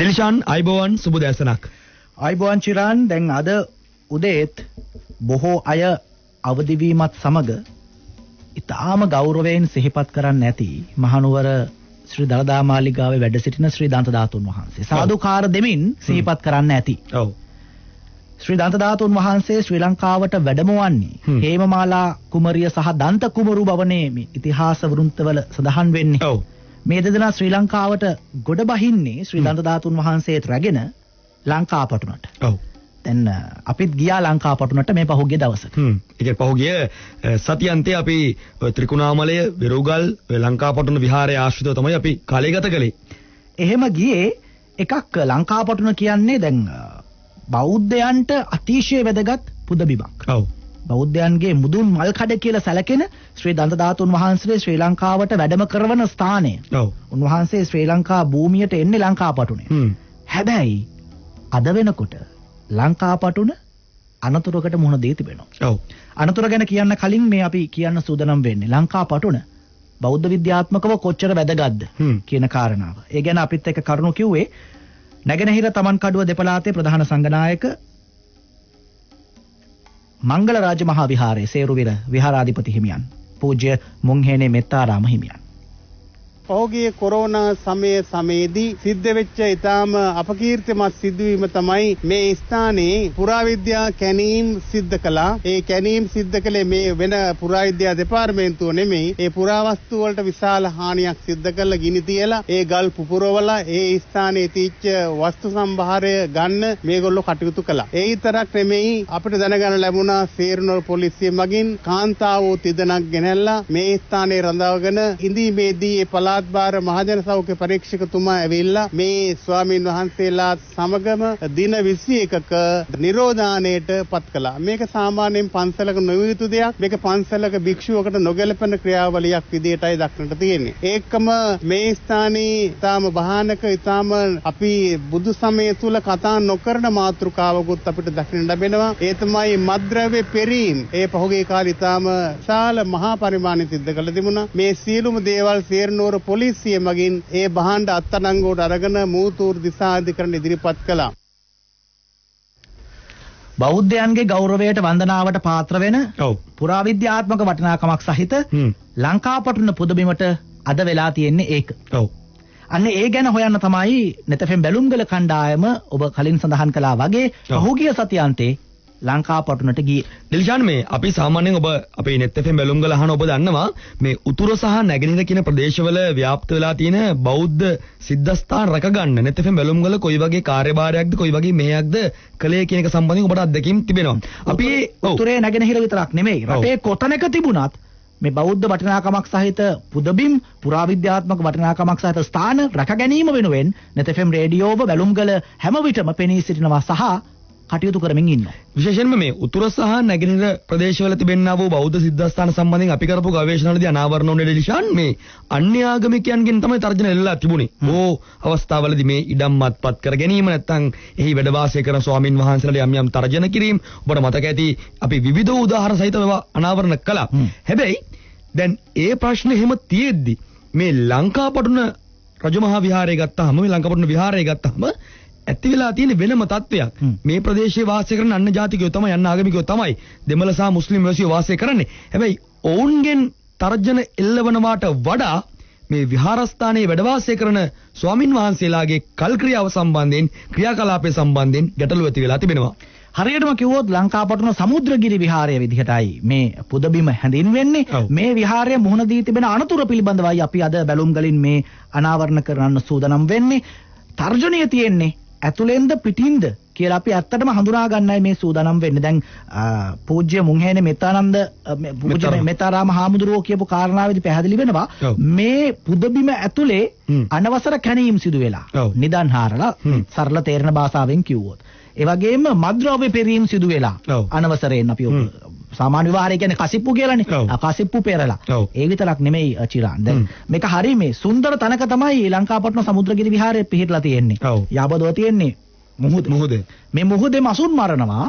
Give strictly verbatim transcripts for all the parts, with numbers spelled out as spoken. ඩිලිෂාන් අයිබෝවන් සුබ දැසනක්. අයිබෝවන් චිරාන්, දැන් අද උදේත් බොහෝ අය අවදිවීමත් සමග ඉතාම ගෞරවයෙන් සිහිපත් කරන්න ඇති මහනුවර ශ්‍රී දළදා මාලිගාවේ වැඩ සිටින ශ්‍රී දන්ත ධාතුන් වහන්සේ සාදුකාර දෙමින් සිහිපත් කරන්න ඇති. ඔව්. ශ්‍රී දන්ත ධාතුන් වහන්සේ ශ්‍රී ලංකාවට වැඩමවන්නේ හේමමාලා කුමරිය සහ දන්ත කුමරු භවනයේ මේ ඉතිහාස වෘත්තවල සඳහන් වෙන්නේ. ඔව්. මේ දෙදෙනා ශ්‍රී ලංකාවට ගොඩ බහින්නේ ශ්‍රී දන්ත ධාතුන් වහන්සේත් රැගෙන ලංකාපටුනට. ඔව්. දැන් අපිත් ගියා ලංකාපටුනට මේ පහුගිය දවසක. හ්ම්. ඒ කියන්නේ පහුගිය සතියන්තේ අපි ත්‍රිකුණාමලය, වෙරුගල්, ලංකාපටුන විහාරය ආශ්‍රිතව තමයි අපි කාලය ගත කළේ. එහෙම ගියේ එකක් ලංකාපටුන කියන්නේ දැන් බෞද්ධයන්ට අතිශය වැදගත් පුදබිමක්. ඔව්. බෞද්ධයන්ගේ මුදුන් මල් කඩ කියලා සැලකෙන ශ්‍රී දන්ත ධාතුන් වහන්සේ ශ්‍රී ලංකාවට වැඩම කරන ස්ථානය. ඔව්. උන්වහන්සේ ශ්‍රී ලංකා භූමියට එන්නේ ලංකාපටුනේ. හ්ම්. හැබැයි අද වෙනකොට ලංකාපටුන අනතුරකට මුහුණ දී තිබෙනවා. ඔව්. අනතුර ගැන කියන්න කලින් මේ අපි කියන්න සූදානම් වෙන්නේ ලංකාපටුන බෞද්ධ විද්‍යාත්මකව කොච්චර වැදගත්ද කියන කාරණාව. ඒ ගැන අපිත් එක්ක කරුණු කිව්වේ නැගෙනහිර තමන්කඩුව දෙපළාතේ ප්‍රධාන සංඝනායක මංගල රාජ මහා විහාරයේ සේරුවිර විහාරාධිපති හිමියන් පූජ්‍ය මුංහේනේ මෙත්තාරාම හිමියන්. පහුගිය කොරෝනා සමය සමයේදී සිද්ධ වෙච්ච ඉතාම අපකීර්තිමත් සිදුවීම තමයි මේ ස්ථානයේ පුරාවිද්‍යා කැණීම් සිද්ධ කළා. ඒ කැණීම් සිද්ධ කළේ මේ වෙන පුරාවිද්‍යා දෙපාර්තමේන්තුව නෙමෙයි. ඒ පුරාවස්තු වලට විශාල හානියක් සිද්ධ කරලා ගිනි තියලා ඒ ගල් පුපුරවලා ඒ ස්ථානයේ තිබිච්ච වස්තු සම්භාරය ගන්න මේගොල්ලෝ කටයුතු කළා. ඒ විතරක් නෙමෙයි, අපිට දැනගන්න ලැබුණා සේරුනොල් පොලිසිය මගින් කාන්තාවෝ තිදෙනක් ගෙනල්ලා මේ ස්ථානයේ රඳවගෙන ඉඳීමේදී ඒ පළාත් බාර මහජන සෞඛ්‍ය පරීක්ෂකතුමා ඇවිල්ලා මේ ස්වාමීන් වහන්සේලා සමගම දින විසි එකක නිරෝධානයට පත් කළා. මේක සාමාන්‍යයෙන් පන්සලක නොවිය යුතු දෙයක්. මේක පන්සලක භික්ෂුවකට නොගැලපෙන ක්‍රියාවලියක් විදියටයි දක්නට තියෙන්නේ. ඒකම මේ ස්ථානයේ ඉතාම බහානක ඉතාම අපි බුදු සමය තුල කතා නොකරන මාතෘකාවකුත් අපිට දක්නට ලැබෙනවා. ඒ තමයි මද්ද්‍රව්‍ය පෙරීම්. ඒ පහුගිය කාලේ ඉතාම විශාල මහා පරිමාණයෙන් සිද්ධ කළ තිබුණා. මේ සියලුම දේවල් සේරනෝර පොලිසිය මගින් ඒ භාණ්ඩ අත්අඩංගුවට අරගෙන මූතූර් දිසා අධිකරණ ඉදිරිපත් කළා. බෞද්ධයන්ගේ ගෞරවයට වන්දනාවට පාත්‍ර වෙන පුරාවිද්‍යාත්මක වටිනාකමක් සහිත ලංකාපටුන පුදබිමට අද වෙලා තියෙන්නේ ඒක. ඔව්. අන්න ඒ ගැන හොයන්න තමයි නෙතෙම් බැලුම්ගල කණ්ඩායම ඔබ කලින් සඳහන් කළා වගේ පහුගිය සතියන්තේ ලංකාපටුනට ගියේ. ඩිලිෂාන්, මේ අපි සාමාන්‍යයෙන් ඔබ අපේ net fm බැලුම්ගල අහන ඔබ දන්නවා මේ උතුර සහ නැගෙනහිර කියන ප්‍රදේශවල ව්‍යාප්ත වෙලා තියෙන බෞද්ධ සිද්ධාස්ථාන රැකගන්න net fm බැලුම්ගල කොයි වගේ කාර්යභාරයක්ද කොයි වගේ මෙහෙයක්ද කලේ කියන එක සම්බන්ධයෙන් ඔබට අත්දැකීම් තිබෙනවා. අපි උතුරේ නැගෙනහිර විතරක් නෙමෙයි රටේ කොතැනක තිබුණත් මේ බෞද්ධ වටිනාකමක් සහිත පුදබිම් පුරාවිද්‍යාත්මක වටිනාකමක් සහිත ස්ථාන රැක ගැනීම වෙනුවෙන් net fm රේඩියෝව බැලුම්ගල හැම විටම පෙනී සිටිනවා සහ කටයුතු කරමින් ඉන්නවා. විශේෂයෙන්ම මේ උතුර සහ නැගෙනහිර ප්‍රදේශවල තිබෙනා වූ බෞද්ධ සිද්ධාස්ථාන සම්බන්ධයෙන් අපි කරපු ගවේෂණවලදී අනාවරණ වුණේ ඩිලිෂාන් මේ අන්‍ය ආගමිකයන්ගෙන් තමයි තර්ජන එල්ලලා තිබුණේ. බොහෝ අවස්ථාවලදී මේ ඉඩම් මත්පත් කර ගැනීම නැත්නම් එහි වැඩ වාසය කරන ස්වාමින් වහන්සේලා යම් යම් තර්ජන කිරීම ඔබට මතක ඇති අපි විවිධ උදාහරණ සහිතව ඒවා අනාවරණ කළා. හැබැයි දැන් ඒ ප්‍රශ්නේ හැම තියෙද්දි මේ ලංකාපටුන රජමහා විහාරය ගත්තාම මේ ලංකාපටුන විහාරය ගත්තාම ඇති වෙලා තියෙන වෙනම තත්වයක්. මේ ප්‍රදේශයේ වාසය කරන අන්‍ය ජාතිකයෝ තමයි අන්‍ය ආගමිකයෝ තමයි දෙමළ සහ මුස්ලිම් වැසියෝ වාසය කරන්නේ. හැබැයි ඔවුන්ගෙන් තර්ජන එල්ලවනවාට වඩා මේ විහාරස්ථානයේ වැඩ වාසය කරන ස්වාමින් වහන්සේලාගේ කල් ක්‍රියාව සම්බන්ධයෙන් ක්‍රියාකලාපය සම්බන්ධයෙන් ගැටලුව ඇති වෙලා තිබෙනවා. හරියටම කිව්වොත් ලංකාපටුන සමුද්‍රගිරි විහාරය විදිහටයි මේ පුදබිම හැඳින්වෙන්නේ. මේ විහාරය මුහුණ දී තිබෙන අනතුරු පිළිබඳවයි අපි අද බැලුම් ගලින් මේ අනාවරණ කරන්න සූදානම් වෙන්නේ. තර්ජනය තියෙන්නේ ඇතුළෙන්ද පිටින්ද කියලා අපි ඇත්තටම හඳුනා ගන්නයි මේ සූදානම් වෙන්නේ. දැන් පූජ්‍ය මුංහේනේ මෙත්තානන්ද පූජ්‍ය මෙත්තාරාම හාමුදුරුවෝ කියපු කාරණාවේදී පැහැදිලි වෙනවා මේ පුදබිම ඇතුලේ අනවසර කැණීම් සිදු වෙලා නිදන් හරලා සරල තේරෙන භාෂාවෙන් කිව්වොත්. ඒ වගේම මද්ද්‍රව්‍ය පෙරීම් සිදු වෙලා අනවසරයෙන් අපි සාමාන්‍ය විවාහය කියන්නේ කසිප්පු කියලානේ. කසිප්පු පෙරලා. ඒ විතරක් නෙමෙයි චිරාන්. දැන් මේක හරිය මේ සුන්දර තනක තමයි ලංකාපට්ටන සමුද්‍රගිරි විහාරයේ පිහිටලා තියෙන්නේ. යාබදව තියෙන්නේ මුහුදේ. මුහුදේ. මේ මුහුදේ මසුන් මරනවා.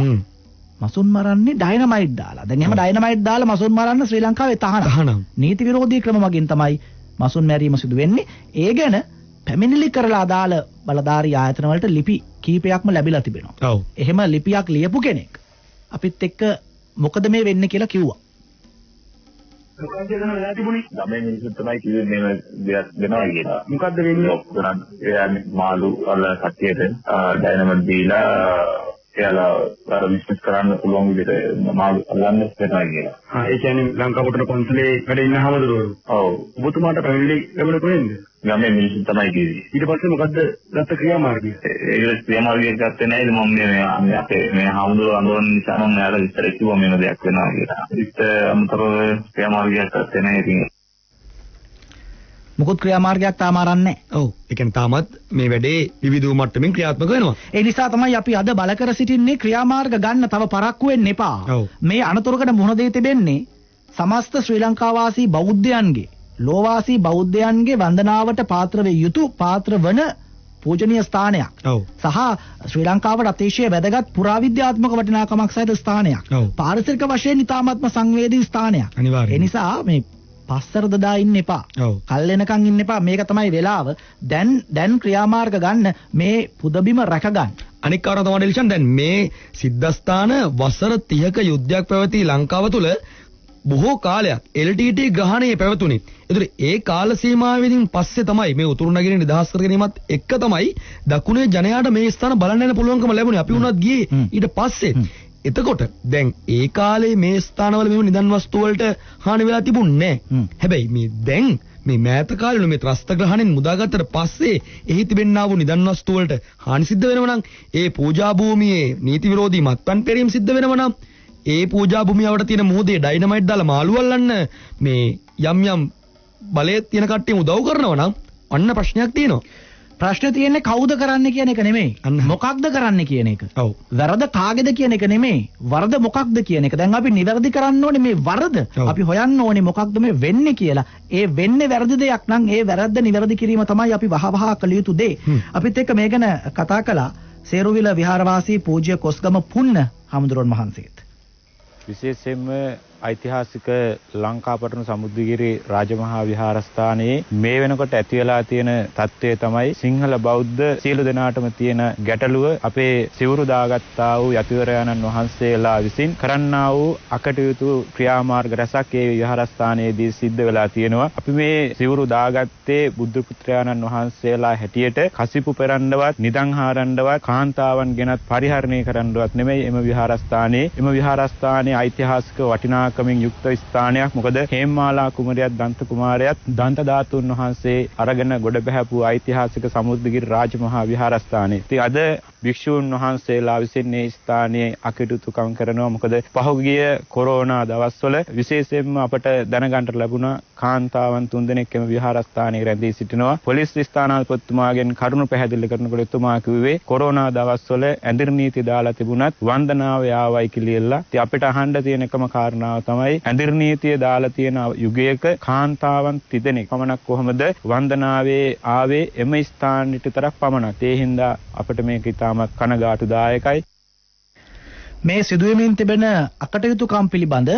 මසුන් මරන්නේ ඩයිනමයිට් දාලා. දැන් එහෙම ඩයිනමයිට් දාලා මසුන් මරන්න ශ්‍රී ලංකාවේ තහනම්. නීති විරෝධී ක්‍රම මගින් තමයි මසුන් මැරීම සිදු වෙන්නේ. ඒ ගැන පැමිණිලි කරලා අදාළ බලධාරී ආයතන වලට ලිපි කීපයක්ම ලැබිලා තිබෙනවා. ඔව්. එහෙම ලිපියක් ලියපු කෙනෙක් අපිත් එක්ක මොකද මේ වෙන්නේ කියලා කිව්වා. මොකද වෙනවා තිබුණේ? ගමේ මිනිස්සු තමයි කිව්වේ මේ දෙයක් වෙනවා කියලා. මොකද්ද වෙන්නේ? ඔක්කොම එයා මාළු අර කට්ටියට ඩයිනමන්ඩ් දීලා එයාලා අර විශ්වාස කරන්න පුළුවන් විදිහට මාළු අල්ලන්න වෙනවා කියලා. ආ ඒ කියන්නේ ලංකාවට කොන්සලේ වැඩ ඉන්න හැමදෙරෝ. ඔව්. ඔබතුමාට පැමිණිලි ලැබුණේ කොහෙන්ද? ගමේ මිනිස්සු තමයි කිව්වේ. ඊට පස්සේ මොකද්ද ගත්ත ක්‍රියාමාර්ගය? ඒක ක්‍රියාමාර්ගයක් ගත්තේ නැහැ. මම මේ අපේ මේ හාමුදුරුවෝ අඳුරන නිසා මම එයාලා විස්තර කිව්වා මේන දෙයක් වෙනවා කියලා. ඒත් අමතරව ක්‍රියාමාර්ගයක් ගත්තේ නැහැ ඉතින්. මොකොත් ක්‍රියාමාර්ගයක් තාම ආරන්නේ නැහැ. ඔව්. ඒ කියන්නේ තාමත් මේ වැඩේ විවිධ මට්ටමින් ක්‍රියාත්මක වෙනවා. ඒ නිසා තමයි අපි අද බල කර සිටින්නේ ක්‍රියාමාර්ග ගන්න තව පරක්කු වෙන්න එපා. මේ අනතුරකට මුහුණ දී තිබෙන්නේ සමස්ත ශ්‍රී ලංකාවාසී බෞද්ධයන්ගේ ලෝවාසී බෞද්ධයන්ගේ වන්දනාවට පාත්‍ර වේ යුතු පාත්‍ර වන පූජනීය ස්ථානයක්. ඔව්. සහ ශ්‍රී ලංකාවට අතිශය වැදගත් පුරාවිද්‍යාත්මක වටිනාකමක් සහිත ස්ථානයක්. පාරිසරික වශයෙන් ඉතාමත්ම සංවේදී ස්ථානයක්. ඒ නිසා මේ පස්සර දදා ඉන්න එපා. කල් වෙනකන් ඉන්න එපා. මේක තමයි වෙලාව. දැන් දැන් ක්‍රියාමාර්ග ගන්න මේ පුදබිම රැක ගන්න. අනික් කාරණා තමයි ඩිලිෂන් දැන් මේ සිද්ධාස්ථාන වසර තිහක යුද්ධයක් පැවති ලංකාව තුල බොහෝ කාලයක් එල් ටී ටී ග්‍රහණයේ පැවතුනේ. ඒතර ඒ කාල සීමාවෙන් පස්සේ තමයි මේ උතුරු නගරේ නිදහස් කර ගැනීමත් එක්ක තමයි දකුණේ ජනයාට මේ ස්ථාන බලන්න යන පුළුවන්කම ලැබුණේ. අපි උනත් ගියේ ඊට පස්සේ. එතකොට දැන් ඒ කාලේ මේ ස්ථානවල මෙහෙම නිදන් වස්තු වලට හානි වෙලා තිබුණේ නැහැ. හැබැයි මේ දැන් මේ මෑත කාලේ මේ ත්‍රස්ත ග්‍රහණයෙන් මුදාගත්තට පස්සේ එහි තිබෙන්නා වූ නිදන් වස්තු වලට හානි සිද්ධ වෙනවා නම් ඒ පූජා භූමියේ නීති විරෝධී මත්පැන් පෙරීම සිද්ධ වෙනවා නම් ඒ පූජා භූමියවට තියෙන මොහොතේ ඩයිනමයිට් දාලා මාළු අල්ලන්න මේ යම් යම් බලයේ තියෙන කට්ටියම උදව් කරනවා නම් අන්න ප්‍රශ්නයක් තියෙනවා. ප්‍රශ්නේ තියෙන්නේ කවුද කරන්නේ කියන එක නෙමෙයි. මොකක්ද කරන්නේ කියන එක. ඔව්. වරද කාගේද කියන එක නෙමෙයි. වරද මොකක්ද කියන එක. දැන් අපි නිවැරදි කරන්න ඕනේ මේ වරද. අපි හොයන්න ඕනේ මොකක්ද මේ වෙන්නේ කියලා. ඒ වෙන්නේ වැරදි දෙයක් නම් ඒ වැරද්ද නිවැරදි කිරීම තමයි අපි වහවහ කළ යුතු දේ. අපිත් එක්ක මේ ගැන කතා කළා සේරුවිල විහාරවාසී පූජ්‍ය කොස්ගම පුන්න හාමුදුරුවන් වහන්සේත්. විශේෂයෙන්ම ඓතිහාසික ලංකාපට්ටන සමුද්‍රගිරි රාජමහා විහාරස්ථානයේ මේ වෙනකොට ඇති වෙලා තියෙන තත්ත්වය තමයි සිංහල බෞද්ධ සියලු දෙනාටම තියෙන ගැටලුව. අපේ සිවුරු දාගත්තා වූ යතිවරයාණන් වහන්සේලා විසින් කරන්නා වූ අකටයුතු ක්‍රියාමාර්ග රැසක් ඒ විහාරස්ථානයේදී සිද්ධ වෙලා තියෙනවා. අපි මේ සිවුරු දාගත්තේ බුද්ධ පුත්‍රයාණන් වහන්සේලා හැටියට කසිපු පෙරන්නවත්, නිදන් හාරන්නවත්, කාන්තාවන් ගෙනත් පරිහරණය කරන්නවත් නෙමෙයි එම විහාරස්ථානයේ. එම විහාරස්ථානයේ ඓතිහාසික වටිනා කමින් යුක්ත ස්ථානයක්. මොකද හේමමාලා කුමරියත් දන්ත කුමාරයත් දන්ත ධාතුන් වහන්සේ අරගෙන ගොඩ බැහැපු ඓතිහාසික සමුද්‍රගිරි රාජමහා විහාරස්ථානය. ඉතින් අද භික්ෂූන් වහන්සේලා විසින් මේ ස්ථානයේ අකටයුතුකම් කරනවා. මොකද පහුගිය කොරෝනා දවස්වල විශේෂයෙන්ම අපට දැනගන්නට ලැබුණා කාන්තාවන් තුන්දෙනෙක් එම විහාරස්ථානයේ රැඳී සිටිනවා. පොලිස් ස්ථානාධිපතිතුමාගෙන් කරුණු පැහැදිලි කරනකොට එතුමා කිව්වේ කොරෝනා දවස්වල ඇඳිරි නීති දාලා තිබුණත් වන්දනාව යාවයි කියලා. ඉතින් අපිට අහන්න තියෙන එකම කාරණාව තමයි ඇඳිරි නීතිය දාලා තියෙන යුගයක කාන්තාවන් තිදෙනෙක් පමණක් කොහොමද වන්දනාවේ ආවේ එම ස්ථානෙට තරක් පමණක්. ඒ හින්දා අපිට මේක ඉතාමත් කනගාටුදායකයි. මේ සිදුවීමින් තිබෙන අකටයුතුකම් පිළිබඳ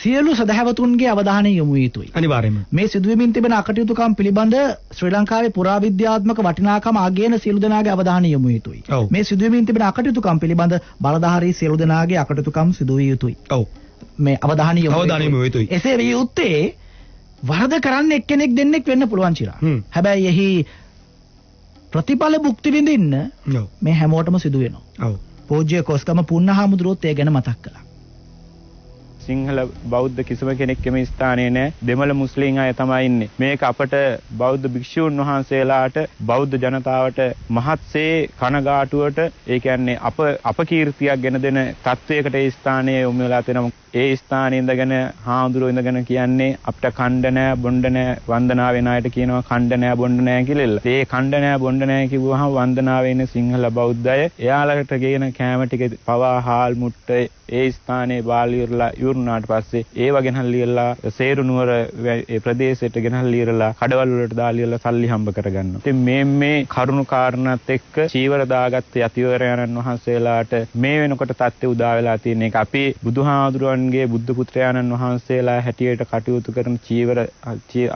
සියලු සදහැවතුන්ගේ අවධානය යොමු විය යුතුයි. අනිවාර්යයෙන්ම මේ සිදුවීමින් තිබෙන අකටයුතුකම් පිළිබඳ ශ්‍රී ලංකාවේ පුරාවිද්‍යාත්මක වටිනාකම අගයන සියලු දෙනාගේ අවධානය යොමු විය යුතුයි. මේ සිදුවීමින් තිබෙන අකටයුතුකම් පිළිබඳ බලධාරී සියලු දෙනාගේ අකටයුතුකම් සිදු විය යුතුයි. ඔව්. මේ අවධානය යොමු විය යුතුයි. එසේ විය යුත්තේ වරද කරන්න එක්කෙනෙක් දෙන්නෙක් වෙන්න පුළුවන් චිරා. හැබැයි එහි ප්‍රතිඵල භුක්ති විඳින්න මේ හැමෝටම සිදු වෙනවා. ඔව්. පූජ්‍ය කොස්ගම පුන්නහාමුදුරුවෝත් ඒ ගැන මතක් කළා. සිංහල බෞද්ධ කිසිම කෙනෙක් මේ ස්ථානයේ නැහැ. දෙමළ මුස්ලිම් අය තමයි ඉන්නේ. මේක අපට බෞද්ධ භික්ෂූන් වහන්සේලාට බෞද්ධ ජනතාවට මහත්සේ කනගාටුවට ඒ කියන්නේ අප අපකීර්තියක් ගෙන දෙන තත්වයකට ඒ ස්ථානයේ යොමු වෙලා තියෙනවා. ඒ ස්ථානයේ ඉඳගෙන හාමුදුරුවෝ ඉඳගෙන කියන්නේ අපිට කණ්ඩ නැහැ බොණ්ඩ නැහැ වන්දනා වෙන අයට කියනවා කණ්ඩ නැහැ බොණ්ඩ නැහැ කියලා. ඒ කණ්ඩ නැහැ බොණ්ඩ නැහැ කිව්වහම වන්දනාවේ ඉන්න සිංහල බෞද්ධය එයාලට කියන කෑම ටික පවා හාල් මුට්ටේ ඒ ස්ථානයේ බාලියුරලා ඉවරුණාට පස්සේ ඒව ගෙනල්ලියලා සේරු නුවර ප්‍රදේශයට ගෙනල්ලියලා කඩවල වලට දාලියලා සල්ලි හම්බ කරගන්නවා. ඉතින් මේ මේ කරුණු කාරණාත් එක්ක චීවර දාගත්ත යතිවරයන්න් වහන්සේලාට මේ වෙනකොට තත්ත්වය උදා වෙලා තියෙන එක අපි බුදුහාඳුරුවන්ගේ බුද්ධ පුත්‍රයන්න් වහන්සේලා හැටියට කටයුතු කරන චීවර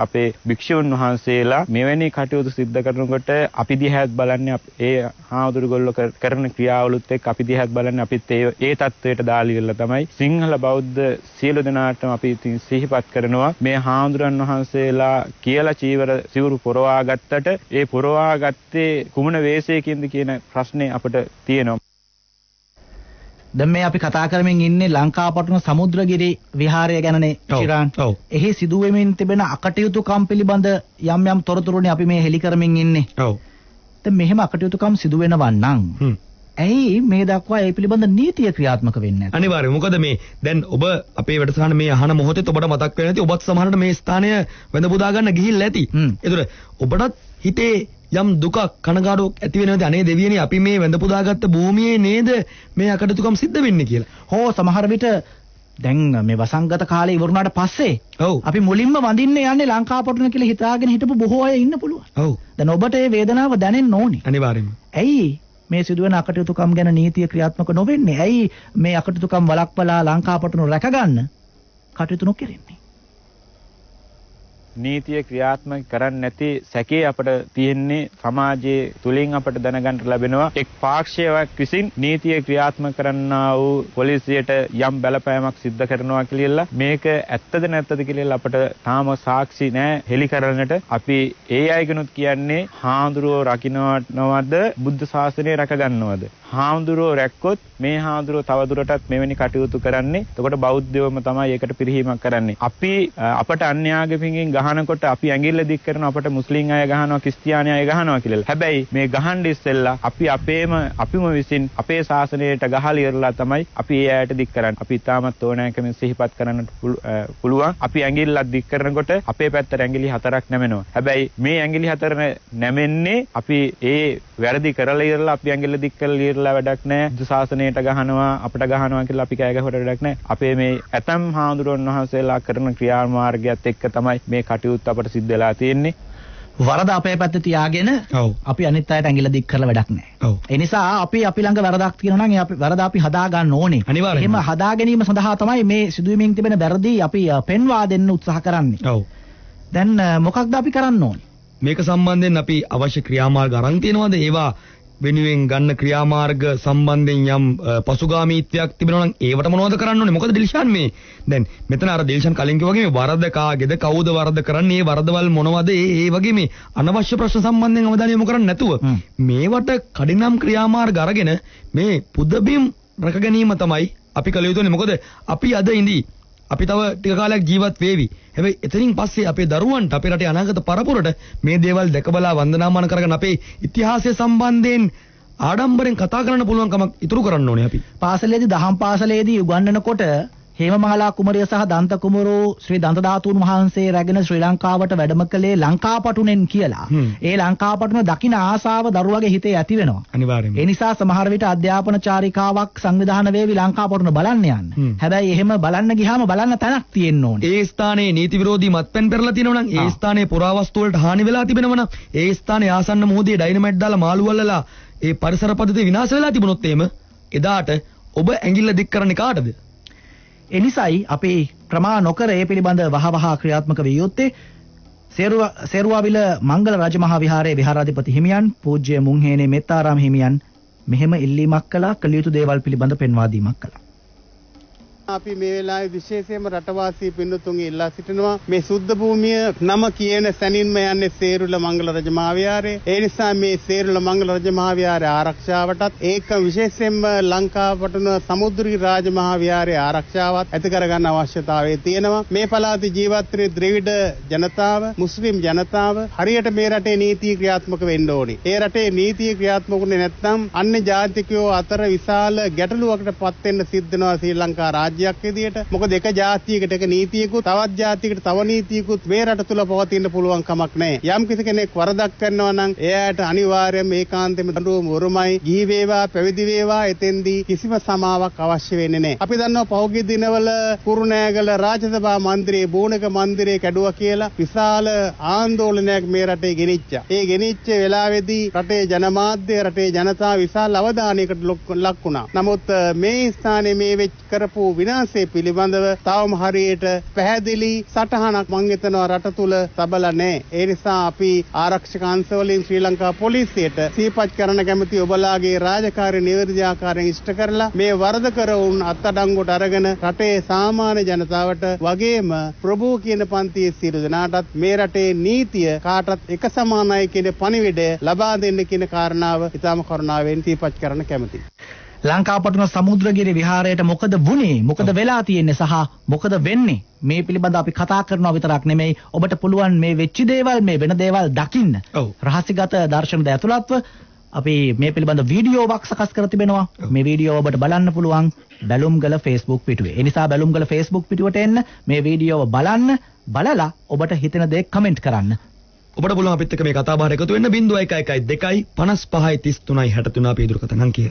අපේ භික්ෂුන් වහන්සේලා මෙවැනි කටයුතු සිද්ධ කරනකොට අපි දිහාත් බලන්නේ ඒ හාඳුරුගොල්ලෝ කරන ක්‍රියාවලුත් එක්ක අපි දිහාත් බලන්නේ අපිත් ඒ ඒ තත්ත්වයට දාලියලා තමයි සිංහල බෞද්ධ සියලු දෙනාටම අපි සිහිපත් කරනවා මේ හාඳුරන් වහන්සේලා කියලා චීවර සිවුරු පොරවා ගත්තට ඒ පොරවා ගත්තේ කුමන වේශයකින්ද කියන ප්‍රශ්නේ අපිට තියෙනවා. දැන් මේ අපි කතා කරමින් ඉන්නේ ලංකාපට්ටන සමුද්‍රගිරි විහාරය ගැනනේ චිරාන්. එහි සිදුවෙමින් තිබෙන අකටයුතුකම් පිළිබඳ යම් යම් තොරතුරුනේ අපි මේ හෙළි කරමින් ඉන්නේ. ඔව්. දැන් මෙහෙම අකටයුතුකම් සිදු වෙනවා නම් ඇයි මේ දක්වා ඒ පිළිබඳ නීතිය ක්‍රියාත්මක වෙන්නේ නැත්තේ? අනිවාර්යයෙන්. මොකද මේ දැන් ඔබ අපේ වැඩසටහන මේ අහන මොහොතේ ඔබට මතක් වෙන්නේ නැති ඔබත් සමහරවිට මේ ස්ථානය වැඳ පුදා ගන්න ගිහිල්ලා ඇති. ඒතර ඔබටත් හිතේ යම් දුකක් කනගාටුවක් ඇති වෙනවද අනේ දෙවියනේ අපි මේ වැඳ පුදාගත්ත භූමියේ නේද මේ අකටයුතුකම් සිද්ධ වෙන්නේ කියලා. හෝ සමහර විට දැන් මේ වසංගත කාලේ ඉවර වුණාට පස්සේ අපි මුලින්ම වඳින්න යන්නේ ලංකාපොටුන කියලා හිතාගෙන හිටපු බොහෝ අය ඉන්න පුළුවන්. ඔව්. දැන් ඔබට මේ වේදනාව දැනෙන්න ඕනේ. අනිවාර්යයෙන්ම. ඇයි මේ සිදුවන අකටයුතුකම් ගැන නීතිය ක්‍රියාත්මක නොවෙන්නේ? ඇයි මේ අකටයුතුකම් වළක්වලා ලංකාපොටුන රැකගන්න කටයුතු නොකරන්නේ? නීතිය ක්‍රියාත්මක කරන්නේ නැති සැකේ අපිට තියෙන්නේ සමාජයේ තුලින් අපිට දැනගන්න ලැබෙනවා එක් පාක්ෂයක් විසින් නීතිය ක්‍රියාත්මක කරන්නා වූ පොලිසියට යම් බලපෑමක් සිද්ධ කරනවා කියලා මේක ඇත්තද නැත්තද කියලා අපිට තාම සාක්ෂි නැහැ හෙලි කරන්නට. අපි ඒ අයගෙනුත් කියන්නේ හාඳුරුව රකින්නවද බුද්ධ ශාසනය රැකගන්නවද? හාඳුරුව රැක්කොත් මේ හාඳුරුව තවදුරටත් මෙවැනි කටයුතු කරන්නේ. එතකොට බෞද්ධයෝම තමයි ඒකට පිරිහීමක් කරන්නේ. අපි අපට අන්‍යාගමිකයන් ගහනකොට අපි ඇඟිල්ල දික් කරන අපට මුස්ලිම් අය ගහනවා ක්‍රිස්තියානි අය ගහනවා කියලා. හැබැයි මේ ගහන්නේ ඉස්සෙල්ලා අපි අපේම අපිම විසින් අපේ ශාසනයට ගහලා ඉවරලා තමයි අපි ඒ අයට දික් කරන්නේ. අපි තාමත් ඕනෑකමින් සිහිපත් කරන්නට පුළුවන්. අපි ඇඟිල්ලක් දික් කරනකොට අපේ පැත්තට ඇඟිලි හතරක් නැමෙනවා. හැබැයි මේ ඇඟිලි හතර නැමෙන්නේ අපි ඒ වැරදි කරලා ඉවරලා අපි ඇඟිල්ල දික් කරලා ඉවරලා වැඩක් නැහැ. ශාසනයට ගහනවා අපට ගහනවා කියලා අපි කෑ ගහවට වැඩක් නැහැ. අපේ මේ ඇතම් හාමුදුරුවන් වහන්සේලා කරන ක්‍රියාමාර්ගයත් එක්ක තමයි මේ කටයුත්ත අපට සිද්ධ වෙලා තියෙන්නේ. වරද අපේ පැත්තේ තියාගෙන අපි අනිත් අයට ඇඟිල්ල දික් කරලා වැඩක් නැහැ. ඒ නිසා අපි අපි ළඟ වරදක් තියෙනවා නම් ඒ අපි වරද අපි හදා ගන්න ඕනේ. එහෙම හදා ගැනීම සඳහා තමයි මේ සිදුවීමෙන් තිබෙන වැරදි අපි පෙන්වා දෙන්න උත්සාහ කරන්නේ. ඔව්. දැන් මොකක්ද අපි කරන්න ඕනේ? මේක සම්බන්ධයෙන් අපි අවශ්‍ය ක්‍රියාමාර්ග අරන් තියෙනවද? ඒවා වෙනුවෙන් ගන්න ක්‍රියාමාර්ග සම්බන්ධයෙන් යම් පසුගාමීත්වයක් තිබෙනවා නම් ඒවට මොනවද කරන්න ඕනේ? මොකද දිල්ෂාන් මේ දැන් මෙතන අර දිල්ෂාන් කලින් කිව්වා වගේ මේ වරද කාගේද කවුද වරද කරන්නේ? මේ වරදවල් මොනවද? ඒ ඒ වගේ මේ අනවශ්‍ය ප්‍රශ්න සම්බන්ධයෙන් අවධානය යොමු කරන්නේ නැතුව මේවට කඩිනම් ක්‍රියාමාර්ග අරගෙන මේ පුදබිම් රැක ගැනීම තමයි අපි කළ යුතුනේ. මොකද අපි අද ඉඳි අපි තව ටික කාලයක් ජීවත් වෙවි. හැබැයි එතනින් පස්සේ අපේ දරුවන්ට අපේ රටේ අනාගත පරපුරට මේ දේවල් දැකබලා වන්දනාමාන කරගෙන අපේ ඉතිහාසය සම්බන්ධයෙන් ආඩම්බරෙන් කතා කරන්න පුළුවන් කමක් ඉතුරු කරන්න ඕනේ අපි. පාසලේදී දහම් පාසලේදී උගන්වනකොට හේමමාලා කුමරිය සහ දන්ත කුමරෝ ශ්‍රී දන්ත ධාතුන් වහන්සේ රැගෙන ශ්‍රී ලංකාවට වැඩම කළේ ලංකාපටුනෙන් කියලා. ඒ ලංකාපටුන දකින ආසාව දරුවගේ හිතේ ඇති වෙනවා. අනිවාර්යයෙන්ම. ඒ නිසා සමහර විට අධ්‍යාපන චාරිකාවක් සංවිධානය වේවි ලංකාපටුන බලන්න යන්න. හැබැයි එහෙම බලන්න ගියාම බලන්න තැනක් තියෙන්න ඕනේ. ඒ ස්ථානයේ නීති විරෝධී මත්පැන් පෙරලා තියෙනවා නම් ඒ ස්ථානයේ පුරාවස්තු වලට හානි වෙලා තිබෙනවා නම් ඒ ස්ථානයේ ආසන්න මොහොතේ ඩයිනමයිට් දාලා මාළු වල්ලලා ඒ පරිසර පද්ධතිය විනාශ වෙලා තිබුණොත් එහෙම එදාට ඔබ ඇඟිල්ල දික් කරන්නේ කාටද? එනිසයි අපේ ප්‍රමා නොකර ඒ පිළිබඳ වහවහ ක්‍රියාත්මක විය යුත්තේ. සේරුවාවිල මංගල රාජමහා විහාරයේ විහාරාධිපති හිමියන් පූජ්‍ය මුංහේනේ මෙත්තාරාම හිමියන් මෙහෙම ඉල්ලීමක් කළා කළ යුතු දේවල් පිළිබඳ පෙන්වා දීමක් කළා. අපි මේ වෙලාවේ විශේෂයෙන්ම රටවාසී පින්නතුන්ගේ ඉල්ලා සිටිනවා මේ සුද්ධ භූමිය නම කියන සැනින්ම යන්නේ සේරුල මංගල රාජමහා විහාරයේ. ඒ නිසා මේ සේරුල මංගල රාජමහා විහාරයේ ආරක්ෂාවටත් ඒක විශේෂයෙන්ම ලංකාපට්ටන සමුද්‍රගිරි රාජමහා විහාරයේ ආරක්ෂාවත් ඇති කරගන්න අවශ්‍යතාවය තියෙනවා. මේ පළාතේ ජීවත් වෙන ද්‍රවිඩ ජනතාව, මුස්ලිම් ජනතාව හරියට මේ රටේ නීති ක්‍රියාත්මක වෙන්න ඕනේ. ඒ රටේ නීති ක්‍රියාත්මකුනේ නැත්නම් අන්‍ය ජාතිකයෝ අතර විශාල ගැටලුවකට පත් වෙන්න සිද්ධ වෙනවා ශ්‍රී ලංකා රාජ්‍ය සාරාජ්‍යයක් විදියට මොකද එක ජාතියකට එක නීතියකුත් තවත් ජාතියකට තව නීතියකුත් මේ රට තුල පවතින්න පුළුවන් කමක් නැහැ. යම් කිසි කෙනෙක් වරදක් කරනවා නම් එයාට අනිවාර්යයෙන්ම ඒකාන්තයෙන්ම දඬුවම වරුමයි. ජීව වේවා පැවිදි වේවා එතෙන්දී කිසිම සමාවක් අවශ්‍ය වෙන්නේ නැහැ. අපි දන්නවා පහුගිය දිනවල කුරුණෑගල රාජසභා මන්දිරයේ බෝණක මන්දිරයේ කැඩුවා කියලා විශාල ආందోලනයක් මේ රටේ ගෙනිච්චා. ඒ ගෙනිච්ච වෙලාවේදී රටේ ජනමාධ්‍ය රටේ ජනතාව විශාල අවධානයකට ලක් වුණා. නමුත් මේ ස්ථානයේ මේ වෙච්ච කරපු විනාශයේ පිළිබඳව තවම හරියට පැහැදිලි සටහනක් මං හිතනවා රට තුල සබල නැහැ. ඒ නිසා අපි ආරක්ෂක අංශවලින් ශ්‍රී ලංකා පොලිසියට සීපත් කරන කැමැති ඔබලාගේ රාජකාරී නිවැරදි ආකාරයෙන් ඉෂ්ට කරලා මේ වරද කරවුන් අත්අඩංගුවට අරගෙන රටේ සාමාන්‍ය ජනතාවට වගේම ප්‍රභූ කියන පන්තියේ සියලු දෙනාටත් මේ රටේ නීතිය කාටත් එක සමානයි කියන පණිවිඩය ලබා දෙන්න කියන කාරණාව ඉතාම කරුණාවෙන් සීපත් කරන කැමැතියි. ලංකාපට්ටුන සමුද්‍රගිරි විහාරයට මොකද වුණේ මොකද වෙලා තියෙන්නේ සහ මොකද වෙන්නේ මේ පිළිබඳ අපි කතා කරනවා විතරක් නෙමෙයි ඔබට පුළුවන් මේ වෙච්ච දේවල් මේ වෙන දේවල් දකින්න රහසිගත දර්ශනද ඇතුළත්ව අපි මේ පිළිබඳ වීඩියෝවක් සකස් කර තිබෙනවා. මේ වීඩියෝ ඔබට බලන්න පුළුවන් බැලුම්ගල Facebook පිටුවේ. ඒ නිසා බැලුම්ගල Facebook පිටුවට එන්න මේ වීඩියෝව බලන්න බලලා ඔබට හිතෙන දේ කමෙන්ට් කරන්න. ඔබට පුළුවන් අපිත් එක්ක මේ කතාබහ එකතු වෙන්න ज़ीरो एक एक दो पाँच पाँच तीन तीन तिरेसठ අපි ඉදිරි කතා නම් කිය.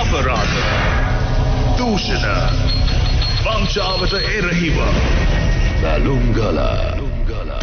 अपराध, दूषण, वंचावत एरहिवा, बलुंगला, बलुंगला.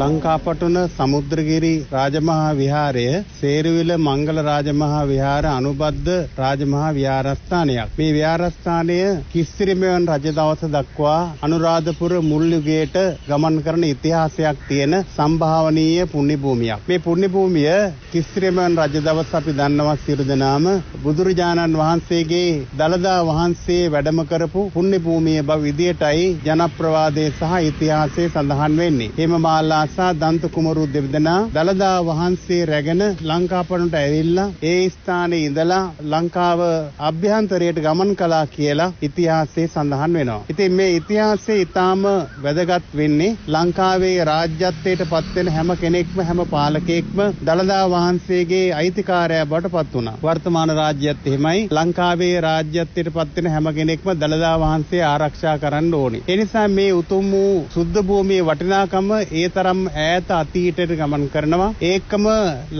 ලංකාපට්ටුන සමුද්‍රගිරි රාජමහා විහාරය සේරුවිල මංගල රාජමහා විහාර අනුබද්ධ රාජමහා විහාරස්ථානයක්. මේ විහාරස්ථානය කිස්සිරිමෙවන් රජ දවස දක්වා අනුරාධපුර මුල් යුගයට ගමන් කරන ඉතිහාසයක් තියෙන සම්භාවනීය පුණ්‍ය භූමියක්. මේ පුණ්‍ය භූමිය කිස්සිරිමෙවන් රජ දවස අපි දන්නවා සියලු දෙනාම බුදුරජාණන් වහන්සේගේ දළදා වහන්සේ වැඩම කරපු පුණ්‍ය භූමිය බව විදියටයි ජනප්‍රවාදයේ සහ ඉතිහාසයේ සඳහන් වෙන්නේ. හේමමාලා සා දන්ත කුමරු දෙවිදනා දළදා වහන්සේ රැගෙන ලංකාපට්ටුනට ඇවිල්ලා ඒ ස්ථානයේ ඉඳලා ලංකාව අභ්‍යන්තරයට ගමන් කළා කියලා ඉතිහාසයේ සඳහන් වෙනවා. ඉතින් මේ ඉතිහාසයේ ඊටාම වැදගත් වෙන්නේ ලංකාවේ රාජ්‍යත්වයට පත් වෙන හැම කෙනෙක්ම හැම පාලකෙක්ම දළදා වහන්සේගේ අයිතිකාරයා බවට පත් වුණා. වර්තමාන රාජ්‍යයත් එහෙමයි. ලංකාවේ රාජ්‍යත්වයට පත් වෙන හැම කෙනෙක්ම දළදා වහන්සේ ආරක්ෂා කරන්න ඕනේ. ඒ නිසා මේ උතුම් වූ සුද්ධ භූමියේ වටිනාකම ඒ තරම් ඈත අතීතයට ගමන් කරනවා. ඒකම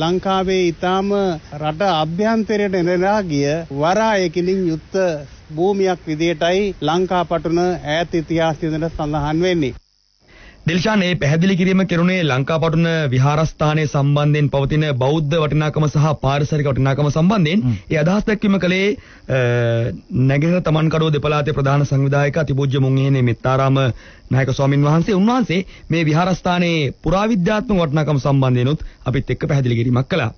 ලංකාවේ ඊටාම රට අභ්‍යන්තරයට එනලා ගිය වරායකින් යුක්ත භූමියක් විදියටයි ලංකාපට්ටුන ඈත ඉතිහාසයේ ඉඳලා සඳහන් වෙන්නේ. දිල්ෂාන් මේ පැහැදිලි කිරීම කෙරුණේ ලංකාපට්ටුන විහාරස්ථානයේ සම්බන්ධයෙන් පවතින බෞද්ධ වටිනාකම සහ පාරිසරික වටිනාකම සම්බන්ධයෙන් ඒ අදහස් දැක්වීම කලේ නැගෙනහිර තමන්කඩුව දෙපළාතේ ප්‍රධාන සංවිධායක අතිපූජ්‍ය මුංහේනේ මෙත්තාරාම නායක ස්වාමින් වහන්සේ උන්වහන්සේ මේ විහාරස්ථානයේ පුරාවිද්‍යාත්මක වටිනාකම සම්බන්ධයෙන්ුත් අපිත් එක්ක පැහැදිලි කිරීමක් කළා.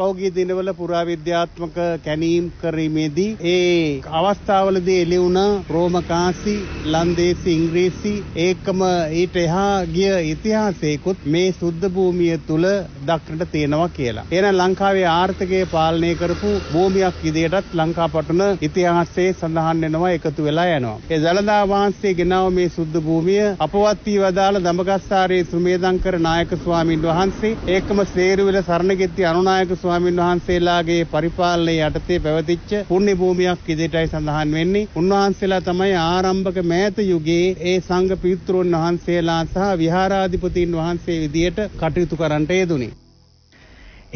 පෞගිය දිනවල පුරාවිද්‍යාත්මක කැණීම් කිරීමේදී ඒ අවස්ථාවලදී එළිවුණ රෝමකාසි ලන්දේසි ඉංග්‍රීසි ඒකම ඊට එහා ගිය ඉතිහාසයකුත් මේ සුද්ධ භූමිය තුල දක්නට තියෙනවා කියලා. එහෙනම් ලංකාවේ ආර්ථිකය පාලනය කරපු භූමියක් විදිහටත් ලංකාපට්ටුන ඉතිහාසයේ සඳහන් වෙනවා එකතු වෙලා යනවා. ඒ දළදා වහන්සේ ගෙනාව මේ සුද්ධ භූමිය අපවත් වී වදාළ දඹගස්ආරේ සුමේධංකර නායක ස්වාමින් වහන්සේ ඒකම සේරුවිල සරණගෙත්ති අනුනායක ස්වාමීන් වහන්සේලාගේ පරිපාලනය යටතේ පැවතිච්ච පුණ්‍ය භූමියක් ඉදිරියටයි සඳහන් වෙන්නේ. උන්වහන්සේලා තමයි ආරම්භක මෑත යුගයේ ඒ සංඝ පීත්‍රෝන් වහන්සේලා සහ විහාරාධිපතීන් වහන්සේ විදියට කටයුතු කරන්නට යෙදුනේ.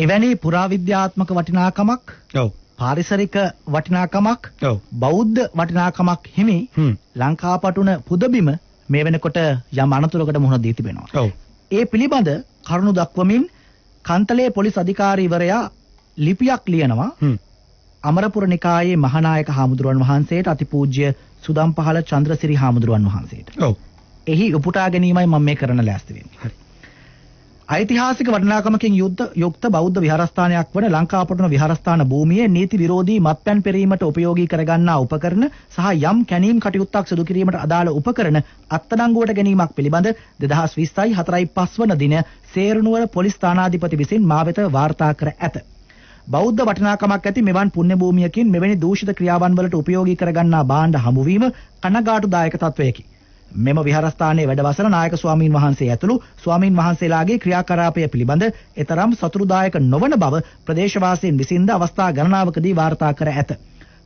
එවැනි පුරාවිද්‍යාත්මක වටිනාකමක්, පාරිසරික වටිනාකමක්, බෞද්ධ වටිනාකමක් හිමි ලංකාපට්ටුන පුදබිම මේ වෙනකොට යම් අනතුරකට මුහුණ දී තිබෙනවා. ඒ පිළිබඳ කරුණු දක්වමින් කන්තලේ පොලිස් අධිකාරීවරයා ලිපියක් ලියනවා අමරපුර නිකායේ මහානායක හාමුදුරුවන් වහන්සේට අතිපූජ්‍ය සුදම්පහළ චන්ද්‍රසිරි හාමුදුරුවන් වහන්සේට. ඔව්. එහි උපුටා ගැනීමයි මම මේ කරන ලෑස්ති වෙන්නේ. හරි. ඓතිහාසික වටිනාකමකින් යුක්ත බෞද්ධ විහාරස්ථානයක් වන ලංකාපට්ටුන විහාරස්ථාන භූමියේ නීති විරෝධී මත්පැන් පෙරීමට උපයෝගී කරගන්නා උපකරණ සහ යම් කැණීම් කටයුත්තක් සිදු කිරීමට අදාළ උපකරණ අත්අඩංගුවට ගැනීමක් පිළිබඳ දෙදහස් විස්සයි හතර පහ වන දින සේරුණුවර පොලිස් ස්ථානාධිපති විසින් මා වෙත වාර්තා කර ඇත. බෞද්ධ වටිනාකමක් ඇති මෙවන් පුණ්‍ය භූමියකින් මෙවැනි දූෂිත ක්‍රියාවන් වලට උපයෝගී කරගන්නා භාණ්ඩ හමුවීම කනගාටුදායක තත්වයකි. මෙම විහාරස්ථානයේ වැඩවසන නායක ස්වාමීන් වහන්සේ ඇතුළු ස්වාමින් වහන්සේලාගේ ක්‍රියාකලාපය පිළිබඳ එතරම් සතුටුදායක නොවන බව ප්‍රදේශවාසීන් විසින්ද අවස්ථා ගණනාවකදී වාර්තා කර ඇත.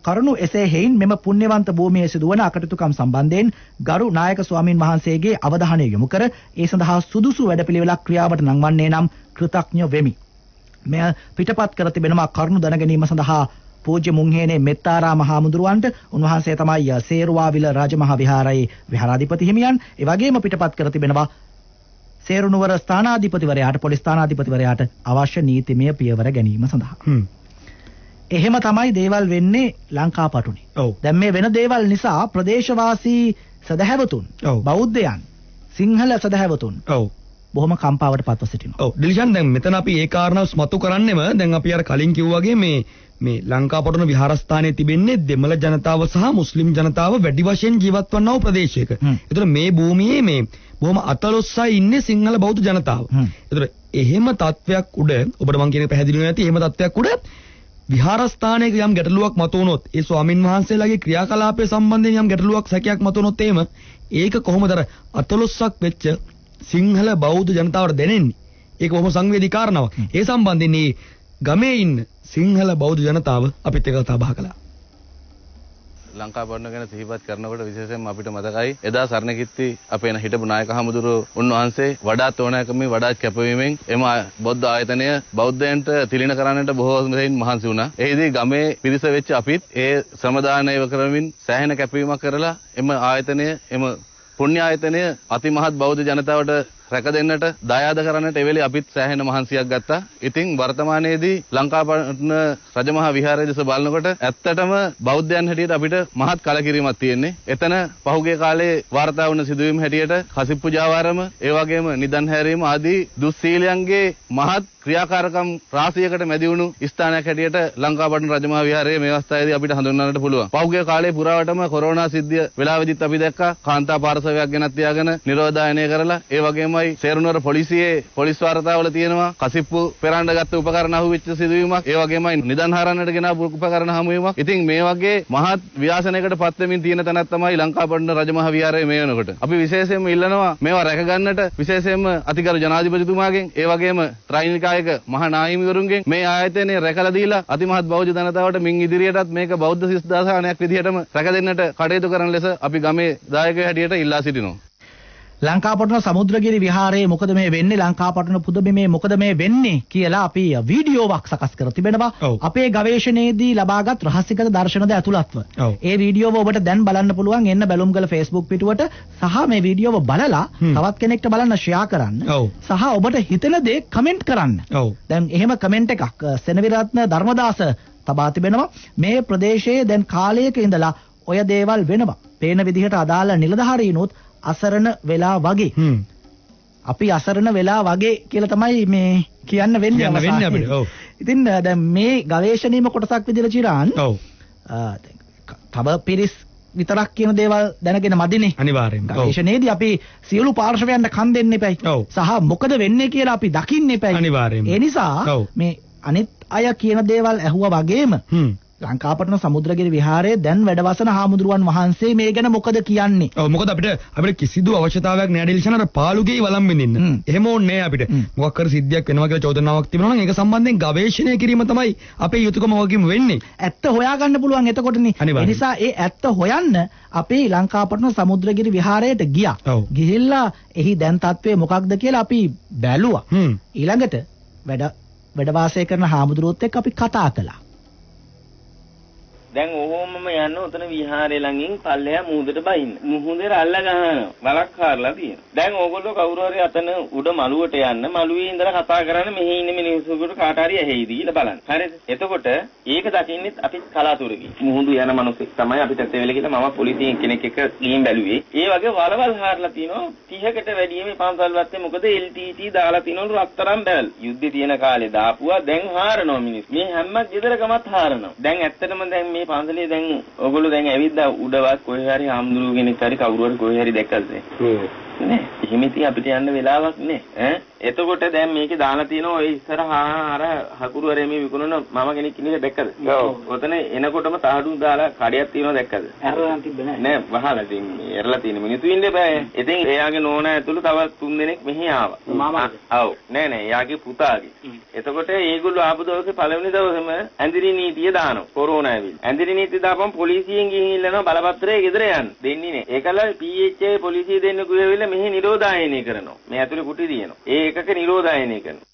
කරුණු එසේ හේයින් මෙම පුණ්‍යවන්ත භූමියේ සිදුවන අකටයුතුකම් සම්බන්ධයෙන් ගරු නායක ස්වාමින් වහන්සේගේ අවධානය යොමු කර ඒ සඳහා සුදුසු වැඩපිළිවෙලක් ක්‍රියාවට නංවන්නේ නම් කෘතඥ වෙමි. මෙය පිටපත් කර තිබෙනවා කරුණු දැන ගැනීම සඳහා පූජ්‍ය මුංහේනේ මෙත්තාරාම හාමුදුරුවන්ට උන්වහන්සේ තමයි සේරුවාවිල රාජමහා විහාරයේ විහාරාධිපති හිමියන්. ඒ වගේම පිටපත් කර තිබෙනවා සේරුණුවර ස්ථානාධිපතිවරයාට පොලිස් ස්ථානාධිපතිවරයාට අවශ්‍ය නීතිමය පියවර ගැනීම සඳහා. එහෙම තමයි දේවල් වෙන්නේ ලංකාපටුනේ. දැන් මේ වෙන දේවල් නිසා ප්‍රදේශවාසී සදහැවතුන් බෞද්ධයන් සිංහල සදහැවතුන් බොහොම කම්පාවට පත්ව සිටිනවා. ඔව් ඩිලිෂන් දැන් මෙතන අපි ඒ කාරණාව මතු කරන්නෙම දැන් අපි අර කලින් කිව්වා වගේ මේ මේ ලංකාපටුන විහාරස්ථානයේ තිබෙන්නේ දෙමළ ජනතාව සහ මුස්ලිම් ජනතාව වැඩි වශයෙන් ජීවත් වන්නා ප්‍රදේශයක. ඒතර මේ භූමියේ මේ බොහොම අතලොස්සයි ඉන්නේ සිංහල බෞද්ධ ජනතාව. ඒතර එහෙම තත්වයක් උඩ ඔබට මම කියන පැහැදිලිව නැති එහෙම තත්වයක් උඩ විහාරස්ථානයේ යම් ගැටලුවක් මතුනොත් ඒ ස්වාමින් වහන්සේලාගේ ක්‍රියාකලාපය සම්බන්ධයෙන් යම් ගැටලුවක් සැකයක් මතුනොත් එහෙම ඒක කොහොමද අර අතලොස්සක් වෙච්ච සිංහල බෞද්ධ ජනතාවට දැනෙන්නේ? ඒක බොහොම සංවේදී කාරණාවක්. ඒ සම්බන්ධයෙන් මේ ගමේ ඉන්න සිංහල බෞද්ධ ජනතාව අපිත් එක්ක කතා බහ කළා. ලංකාපටුව ගැන සිහිපත් කරනකොට විශේෂයෙන්ම අපිට මතකයි එදා සරණකිත්ති අපේ හිටපු නායක හමුදුරුවෝ උන්වහන්සේ වඩාත් ඕනෑකමින් වඩාත් කැපවීමෙන් එම බෞද්ධ ආයතනය බෞද්ධයන්ට තිළින කරන්නට බොහෝ දෙයින් මහන්සි වුණා. එෙහිදී ගමේ පිරිස වෙච්ච අපිත් ඒ සමාදානයව කරමින් සෑහෙන කැපවීමක් කරලා එම ආයතනය එම පුණ්‍ය ආයතනය අතිමහත් බෞද්ධ ජනතාවට රැක දෙන්නට දායාද කරන්නට එවෙලේ අපිත් සෑහෙන මහන්සියක් ගත්තා. ඉතින් වර්තමානයේදී ලංකාපට්ටන රජමහා විහාරය දෙස බලනකොට ඇත්තටම බෞද්ධයන් හැටියට අපිට මහත් කලකිරීමක් තියෙන්නේ. එතන පහුගිය කාලේ වාර්තා වුණ සිදුවීම් හැටියට කසිප්පු ජාවාරම, ඒ වගේම නිදන් හැරීම ආදී දුස්සීලයන්ගේ මහත් ක්‍රියාකාරකම් රාශියකට මැදි වුණු ස්ථානයක් හැටියට ලංකාපට්ටන රජමහා විහාරයේ මේ අවස්ථාවේදී අපිට හඳුන්වන්නට පුළුවන්. පහුගිය කාලේ පුරාවටම කොරෝනා සිද්ධිය වෙලාවෙදිත් අපි දැක්කා කාන්තා පාර්ශවයක් ගෙනත් තියාගෙන නිරෝධායනය කරලා, ඒ වගේම සේරුණුවර පොලිසියේ පොලිස් වාර්තාවල තියෙනවා කසිප්පු පෙරාණ්ඩ ගත්ත උපකරණ අහුවෙච්ච සිදුවීමක්, ඒ වගේමයි නිදන් හරන්නට ගෙන උපකරණ හමුවීමක්. ඉතින් මේ වගේ මහත් ව්‍යාසනයකට පත් වෙමින් තියෙන තැනක් තමයි ලංකාපට්ටන රජමහා විහාරයේ මේ වෙනකොට. අපි විශේෂයෙන්ම ඉල්ලනවා මේවා රැක ගන්නට විශේෂයෙන්ම අතිගරු ජනාධිපතිතුමාගෙන්, ඒ වගේම ත්‍රායිනිකායක මහා නාහිමිවරුන්ගෙන් මේ ආයතනය රැකලා දීලා අතිමහත් බෞද්ධ ජනතාවට මින් ඉදිරියටත් මේක බෞද්ධ සිස් දාසහනයක් විදිහටම රැක දෙන්නට කටයුතු කරන ලෙස අපි ගමේ දායකයෝ හැටියට ඉල්ලා සිටිනවා. ලංකාපට්ටන සමුද්‍රගිරි විහාරයේ මොකද මේ වෙන්නේ, ලංකාපට්ටන පුදබිමේ මොකද මේ වෙන්නේ කියලා අපි වීඩියෝවක් සකස් කර තිබෙනවා. අපේ ගවේෂණයේදී ලබාගත් රහසිගත දර්ශනද ඇතුළත්ව ඒ වීඩියෝව ඔබට දැන් බලන්න පුළුවන්. එන්න බැලුම්ගල Facebook පිටුවට සහ මේ වීඩියෝව බලලා තවත් කෙනෙක්ට බලන්න ෂෙයා කරන්න සහ ඔබට හිතෙන දේ කමෙන්ට් කරන්න. දැන් එහෙම කමෙන්ට් එකක් සෙනවිරත්න ධර්මදාස තබා තිබෙනවා. මේ ප්‍රදේශයේ දැන් කාලයක ඉඳලා ඔය දේවල් වෙනවා. පේන විදිහට අදාළ නිලධාරීනොත් අසරණ වෙලා වගේ, අපි අසරණ වෙලා වගේ කියලා තමයි මේ කියන්න වෙන්නේ අපිට. ඉතින් දැන් මේ ගවේෂණීය කොටසක් විදිහට චිරාන් තව පිරිස් විතරක් කියන දේවල් දැනගෙන මදිනේ. අනිවාර්යෙන්ම ගවේෂණයේදී අපි සියලු පාර්ශවයන්ට කන් දෙන්න එපයි සහ මොකද වෙන්නේ කියලා අපි දකින්න එපයි. අනිවාර්යෙන්ම ඒ නිසා මේ අනිත් අය කියන දේවල් ඇහුවා වගේම ලංකාපට්ටන සමුද්‍රගිරි විහාරයේ දැන් වැඩවසන හාමුදුරුවන් වහන්සේ මේ ගැන මොකද කියන්නේ? ඔව් මොකද අපිට අපිට කිසිදු අවශ්‍යතාවයක් නෑ ඩිලිෂන් අර පාළුගේ වළම් වෙනින්න. එහෙම ඕනේ නෑ අපිට. මොකක් කර සිද්ධියක් වෙනවා කියලා චෝදනාවක් තිබුණා නම් ඒක සම්බන්ධයෙන් ගවේෂණය කිරීම තමයි අපේ යුතුයකම වගේම වෙන්නේ. ඇත්ත හොයාගන්න පුළුවන් එතකොටනේ. ඒ නිසා ඒ ඇත්ත හොයන්න අපි ලංකාපට්ටන සමුද්‍රගිරි විහාරයට ගියා. ගිහිල්ලා එහි දැන් තත්ත්වය මොකක්ද කියලා අපි බැලුවා. ඊළඟට වැඩ වැඩවාසය කරන හාමුදුරුවොත් එක්ක අපි කතා කළා. දැන් ඕමම යන්න උතන විහාරේ ළඟින් පල්ලෙහා මූදට බයින්න. මුහුදේ රල්ල ගහනවා. බලක් කාරලා තියෙනවා. දැන් ඕගොල්ලෝ කවුරු හරි අතන උඩ මළුවට යන්න මළුවේ ඉඳලා කතා කරන්නේ මෙහි ඉන්න මිනිස්සුන්ට කාට හරි ඇහෙයි දීලා බලන්න. හරිද? එතකොට ඒක දකින්නෙත් අපි කලාතුරකින්. මුහුදු යන මිනිස්සෙක් තමයි අපිට තේරෙලේ කියලා මම පොලිසියෙන් කෙනෙක් එක්ක ගිහින් බැලුවේ. ඒ වගේ වලවල් හාරලා තිනවා තිහකට වැඩිම පන්සල් වත්තේ මොකද එල් ටී ටී දාලා තිනවලු රත්තරන් බැලල්. යුද්ධේ තියෙන කාලේ දාපුවා දැන් හාරනවා මිනිස්සු. මේ හැම ගෙදරකමත් හාරනවා. දැන් ඇත්තටම දැන් මේ පන්සලේ දැන් ඔයගොල්ලෝ දැන් ඇවිද්දා උඩවත් කොහේ හරි හාමුදුරුවෝ කෙනෙක් හරි කවුරු හරි කොහේ හරි දැක්කද? නේ. එහෙම ඉතින් අපිට යන්න වෙලාවක් නේ. ඈ එතකොට දැන් මේකේ දාලා තියෙන ඔය ඉස්සරහා අර හකුරුවරේ මේ විකුණන මම කෙනෙක් ඉන්නේ දැක්කද? ඔව්. ඔතන එනකොටම තාඩුන් දාලා කඩයක් තියෙනවා දැක්කද? ඇරලා තිබ්බ නෑ. නෑ වහලා තින් ඇරලා තියෙන මිනිතු ඉන්නේ බෑ. ඉතින් එයාගේ නෝනා ඇතුළු තවත් තුන් දෙනෙක් මෙහි ආවා. මාමා. ඔව්. නෑ නෑ එයාගේ පුතාගේ. එතකොට ඒගොල්ලෝ ආපු දවසේ පළවෙනි දවසේම ඇඳිරි නීතිය දානවා. කොරෝනා ඇවිල්ලා. ඇඳිරි නීතිය දාපම පොලිසියෙන් ගිහින් ඉල්ලනවා බලපත්‍රය ගෙදර යන්න. දෙන්නේ නෑ. ඒකල පී එච් ආයි පොලිසිය දෙන්න ගිහවිල මෙහි නිරෝධායනය කරනවා. මේ ඇතුලේ කුටි දිනනවා. ඒ එකක නිරෝධායනය කරනවා.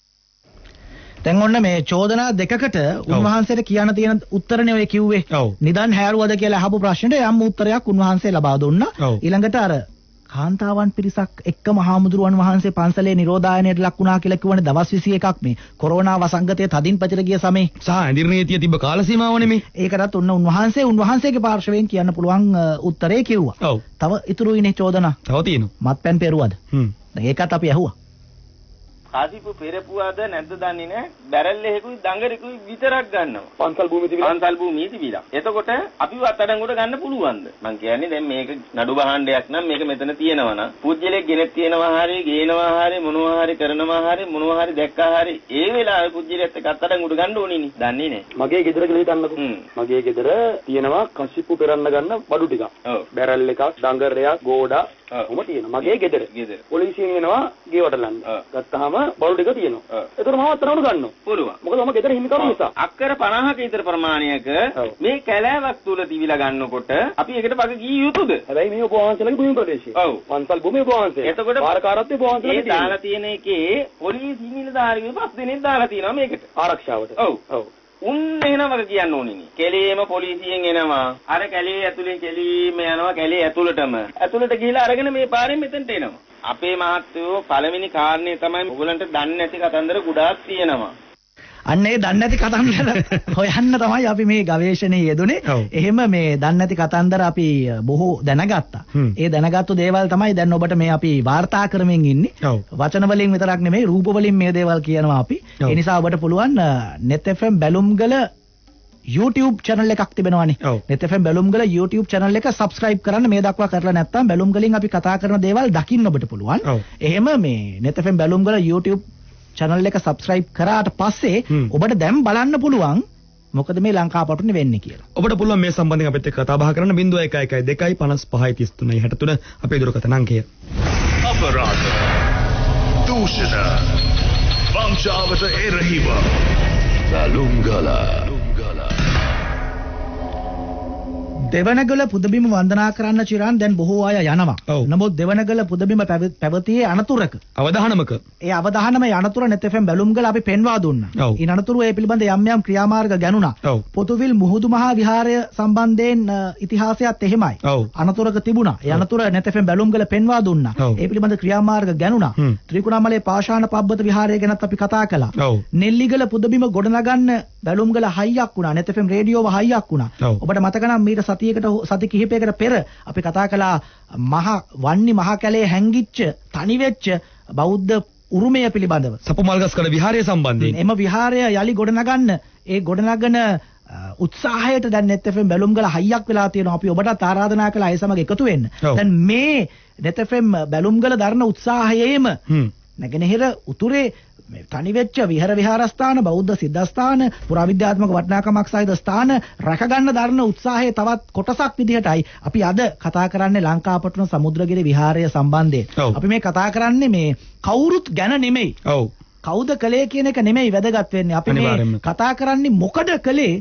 දැන් ඔන්න මේ චෝදනා දෙකකට උන්වහන්සේට කියන්න තියෙන උත්තරනේ ඔය කිව්වේ. නිදන් හැරුවද කියලා අහපු ප්‍රශ්නෙට යම් උත්තරයක් උන්වහන්සේ ලබා දුන්නා. ඊළඟට අර කාන්තාවන් පිරිසක් එක්කම හාමුදුරුවන් වහන්සේ පන්සලේ නිරෝධායනයට ලක් වුණා කියලා කිව්වනේ දවස් විසි එකක් මේ කොරෝනා වසංගතයේ තදින් පැතිර ගිය සමේ. සහ ඇඳිරණීතිය තිබ්බ කාල සීමාවනේ මේ. ඒකටත් ඔන්න උන්වහන්සේ උන්වහන්සේගේ පාර්ශවයෙන් කියන්න පුළුවන් උත්තරේ කිව්වා. තව ඉතුරුයිනේ චෝදනා. තව තියෙනවා. මත්පැන් පෙරුවද? හ්ම්. දැන් ඒකත් අපි අහුවා. කාදීපු පෙරපුවාද නැද්ද දන්නේ නැහැ. බැරල් එකකුයි දඟරෙකුයි විතරක් ගන්නවා. පන්සල් භූමිය තිබිලා. පන්සල් භූමිය තිබිලා. එතකොට අපිව අත්අඩංගුවට ගන්න පුළුවන්ද? මම කියන්නේ දැන් මේක නඩු භාණ්ඩයක් නම් මේක මෙතන තියෙනවා නම් පුජ්‍යලේ ගෙනෙත් තියෙනවා හරි, ගේනවා හරි, මොනවා හරි කරනවා හරි, මොනවා හරි දැක්කා හරි ඒ වෙලාවේ පුජ්‍යලේත් එක්ක අත්අඩංගුවට ගන්න ඕනේ නේ. දන්නේ නැහැ. මගේ ගෙදර කියලා හිතන්නකෝ. මගේ ගෙදර තියෙනවා කසිප්පු පෙරන්න ගන්න බඩු ටිකක්. ඔව්. බැරල් එකක්, දඟරයක්, ගෝඩා කොහොම තියෙනවා. මගේ ගෙදර. පොලිසියෙන් එනවා ගේ වටලන්න. ගත්තාම බඩු ටික තියෙනවා. ඒතර මම අත්තරවලු ගන්නවා. පුළුවන්. මොකද මම ගෙදර හිමිකරු නිසා. අක්කර පනහක විතර ප්‍රමාණයක මේ කැලෑවක් තුල තිබිලා ගන්නකොට අපි ඒකට බග ගිය යුතුද? හැබැයි මේ උපවාසලගේ භූමි ප්‍රදේශය. ඔව්. පන්සල් භූමිය උපවාසය. එතකොට පාරකාරත්වයේ උපවාසය තියෙනවා. ඒ දාලා තියෙන එකේ පොලිසිය නිලධාරියෝ පස් දිනෙන් දාලා තියෙනවා මේකට. ආරක්ෂාවට. ඔව්. ඔව්. උන් එනවද කියන්න ඕනේ නේ. කැලේම පොලිසියෙන් එනවා. අර කැලේ ඇතුලෙන් කැලීම යනවා කැලේ ඇතුලටම. ඇතුලට ගිහිලා අරගෙන මේ පාරෙන් මෙතනට එනවා. අපේ මහත්වෝ පළවෙනි කාරණේ තමයි ඔයගලන්ට දන්නේ නැති කතන්දර ගොඩාක් තියෙනවා. අන්න ඒ දන්නේ නැති කතන්දර හොයන්න තමයි අපි මේ ගවේෂණයේ යෙදුනේ. එහෙම මේ දන්නේ නැති කතන්දර අපි බොහෝ දැනගත්තා. ඒ දැනගත්තු දේවල් තමයි දැන් ඔබට මේ අපි වාර්තා කරමින් ඉන්නේ. වචන වලින් විතරක් නෙමෙයි රූප වලින් මේ දේවල් කියනවා අපි. ඒ නිසා ඔබට පුළුවන් net fm බැලුම්ගල YouTube channel එකක් තිබෙනවානේ. net fm බැලුම්ගල YouTube channel එක subscribe කරන්න මේ දක්වා කරලා නැත්නම් බැලුම්ගලින් අපි කතා කරන දේවල් දකින්න ඔබට පුළුවන්. එහෙම මේ net fm බැලුම්ගල YouTube channel එක subscribe කරාට පස්සේ ඔබට දැන් බලන්න පුළුවන් මොකද මේ ලංකා පටුනේ වෙන්නේ කියලා. ඔබට පුළුවන් මේ සම්බන්ධයෙන් අපිත් එක්ක කතා බහ කරන්න ज़ीरो एक एक दो पाँच पाँच तीन तीन तिरेसठ අපේ දුරකථන අංකය. අපරාධ දූෂණ වංචාවට එරෙහිව බැලුම්ගල දෙවනගල පුදබිම වන්දනා කරන්න චිරාන් දැන් බොහෝ අය යනවා. නමුත් දෙවනගල පුදබිම පැවතියේ අනතුරක අවධානමක. ඒ අවධානම යනතුර net fm බැලුම්ගල අපි පෙන්වා දුන්නා. ඒ අනතුරු ඒ පිළිබඳ යම් යම් ක්‍රියාමාර්ග ගණුණා. පොතුවිල් මුහුදු මහා විහාරය සම්බන්ධයෙන් ඉතිහාසයත් එහෙමයි. අනතුරක තිබුණා. ඒ අනතුර net fm බැලුම්ගල පෙන්වා දුන්නා. ඒ පිළිබඳ ක්‍රියාමාර්ග ගණුණා. ත්‍රිකුණාමලේ පාෂාණ පබ්බත විහාරය ගැනත් අපි කතා කළා. නෙල්ලිගල පුදබිම ගොඩනගන්න බැලුම්ගල හයියක් වුණා. net fm රේඩියෝව හයියක් වුණා. ඔබට මතක නම් මීට සතියකට සති කිහිපයකට පෙර අපි කතා කළා මහා වන්නේ මහා කැලේ හැංගිච්ච තනි වෙච්ච බෞද්ධ උරුමය පිළිබඳව සපුමල්ගස්කඩ විහාරය සම්බන්ධයෙන් එම විහාරය යලි ගොඩනගන්න ඒ ගොඩනගන උත්සාහයට දැන් net fm බැලුම්ගල හයියක් වෙලා තියෙනවා. අපි ඔබටත් ආරාධනා කළා ඒ සමග එකතු වෙන්න. දැන් මේ net fm බැලුම්ගල දරන උත්සාහයේම නැගෙනහිර උතුරේ මේ තනි වෙච්ච විහාර විහාරස්ථාන බෞද්ධ සිද්ධාස්ථාන පුරාවිද්‍යාත්මක වටිනාකමක් සහිත ස්ථාන රැකගන්න දරන උත්සාහයේ තවත් කොටසක් විදිහටයි අපි අද කතා කරන්නේ ලංකාපට්ටුන සමුද්‍රගිරි විහාරය සම්බන්ධයෙන්. අපි මේ කතා කරන්නේ මේ කවුරුත් ගැන නෙමෙයි. ඔව්. කවුද කලේ කියන එක නෙමෙයි වැදගත් වෙන්නේ. අපි මේ කතා කරන්නේ මොකද කලේ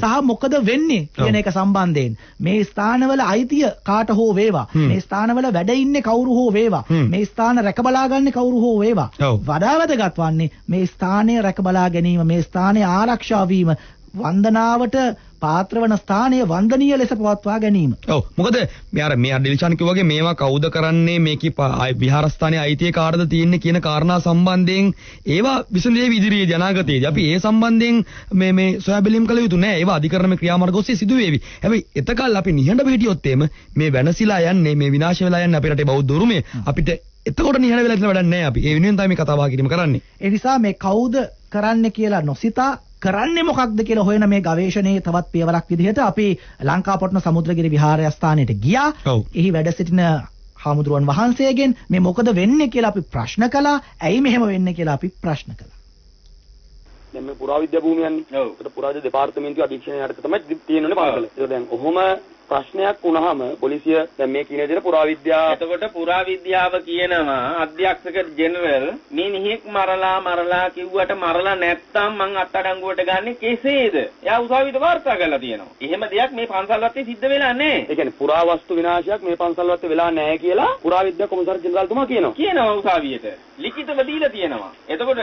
සහ මොකද වෙන්නේ කියන එක සම්බන්ධයෙන්. මේ ස්ථානවල අයිතිය කාට හෝ වේවා. මේ ස්ථානවල වැඩ ඉන්නේ කවුරු හෝ වේවා. මේ ස්ථාන රැකබලා ගන්න කවුරු හෝ වේවා. වඩා වැදගත් වන්නේ මේ ස්ථානය රැකබලා ගැනීම, මේ ස්ථානය ආරක්ෂා වීම, වන්දනාවට පාත්‍ර වන ස්ථානය වන්දනීය ලෙස පවත්වා ගැනීම. ඔව්. මොකද මේ අර මේ අඩිලිචාන් කිව්වාගේ මේවා කවුද කරන්නේ මේකේ විහාරස්ථානයේ අයිතිය කාටද තියෙන්නේ කියන කාරණා සම්බන්ධයෙන් ඒවා විසඳේ ඉදිරියේදී අනාගතයේදී අපි ඒ සම්බන්ධයෙන් මේ මේ සොයාබැලීම් කළ යුතු නෑ. ඒවා අධිකරණමය ක්‍රියාමාර්ග ඔස්සේ සිදු වේවි. හැබැයි එතකල් අපි නිහඬව හිටියොත් එimhe මේ වෙනසිලා යන්නේ මේ විනාශ වෙලා යන්නේ අපේ රටේ බෞද්ධ උරුමය අපිට එතකොට නිහඬ වෙලා ඉන්න වැඩක් නෑ අපි. ඒ වෙනුවෙන් තමයි මේ කතාව කිරීම කරන්නේ. ඒ නිසා මේ කවුද කරන්නේ කියලා නොසිතා කරන්නේ මොකක්ද කියලා හොයන මේ ගවේෂණයේ තවත් පියවරක් විදිහට අපි ලංකාපොට්ටුන සමුද්‍රගිරි විහාරය ස්ථානයට ගියා. එහි වැඩ සිටින හාමුදුරුවන් වහන්සේගෙන් මේ මොකද වෙන්නේ කියලා අපි ප්‍රශ්න කළා. ඇයි මෙහෙම වෙන්නේ කියලා අපි ප්‍රශ්න කළා. දැන් මේ පුරාවිද්‍යා භූමිය යන්නේ. ඔව්. ඒකට පුරාවිද්‍යා දෙපාර්තමේන්තුව අධීක්ෂණය යටතේ තමයි තියෙන්නේ පාසල. ඒක දැන් ඔහොම ප්‍රශ්නයක් වුණාම පොලිසිය දැන් මේ කියන දේ පුරාවිද්‍යා. එතකොට පුරාවිද්‍යාව කියනවා අධ්‍යක්ෂක ජෙනරල් මේ නිහෙක් මරලා මරලා කිව්වට මරලා නැත්තම් මං අත්අඩංගුවට ගන්නෙ කෙසේද? එයා උසාවියට වාර්තා කරලා තියෙනවා. එහෙම දෙයක් මේ පන්සල්වත්තේ සිද්ධ වෙලා නැහැ. ඒ කියන්නේ පුරාවස්තු විනාශයක් මේ පන්සල්වත්තේ වෙලා නැහැ කියලා පුරාවිද්‍යා කොමසාර ජෙනරල්තුමා කියනවා. කියනවා උසාවියට. ලිඛිතව දීලා තියෙනවා. එතකොට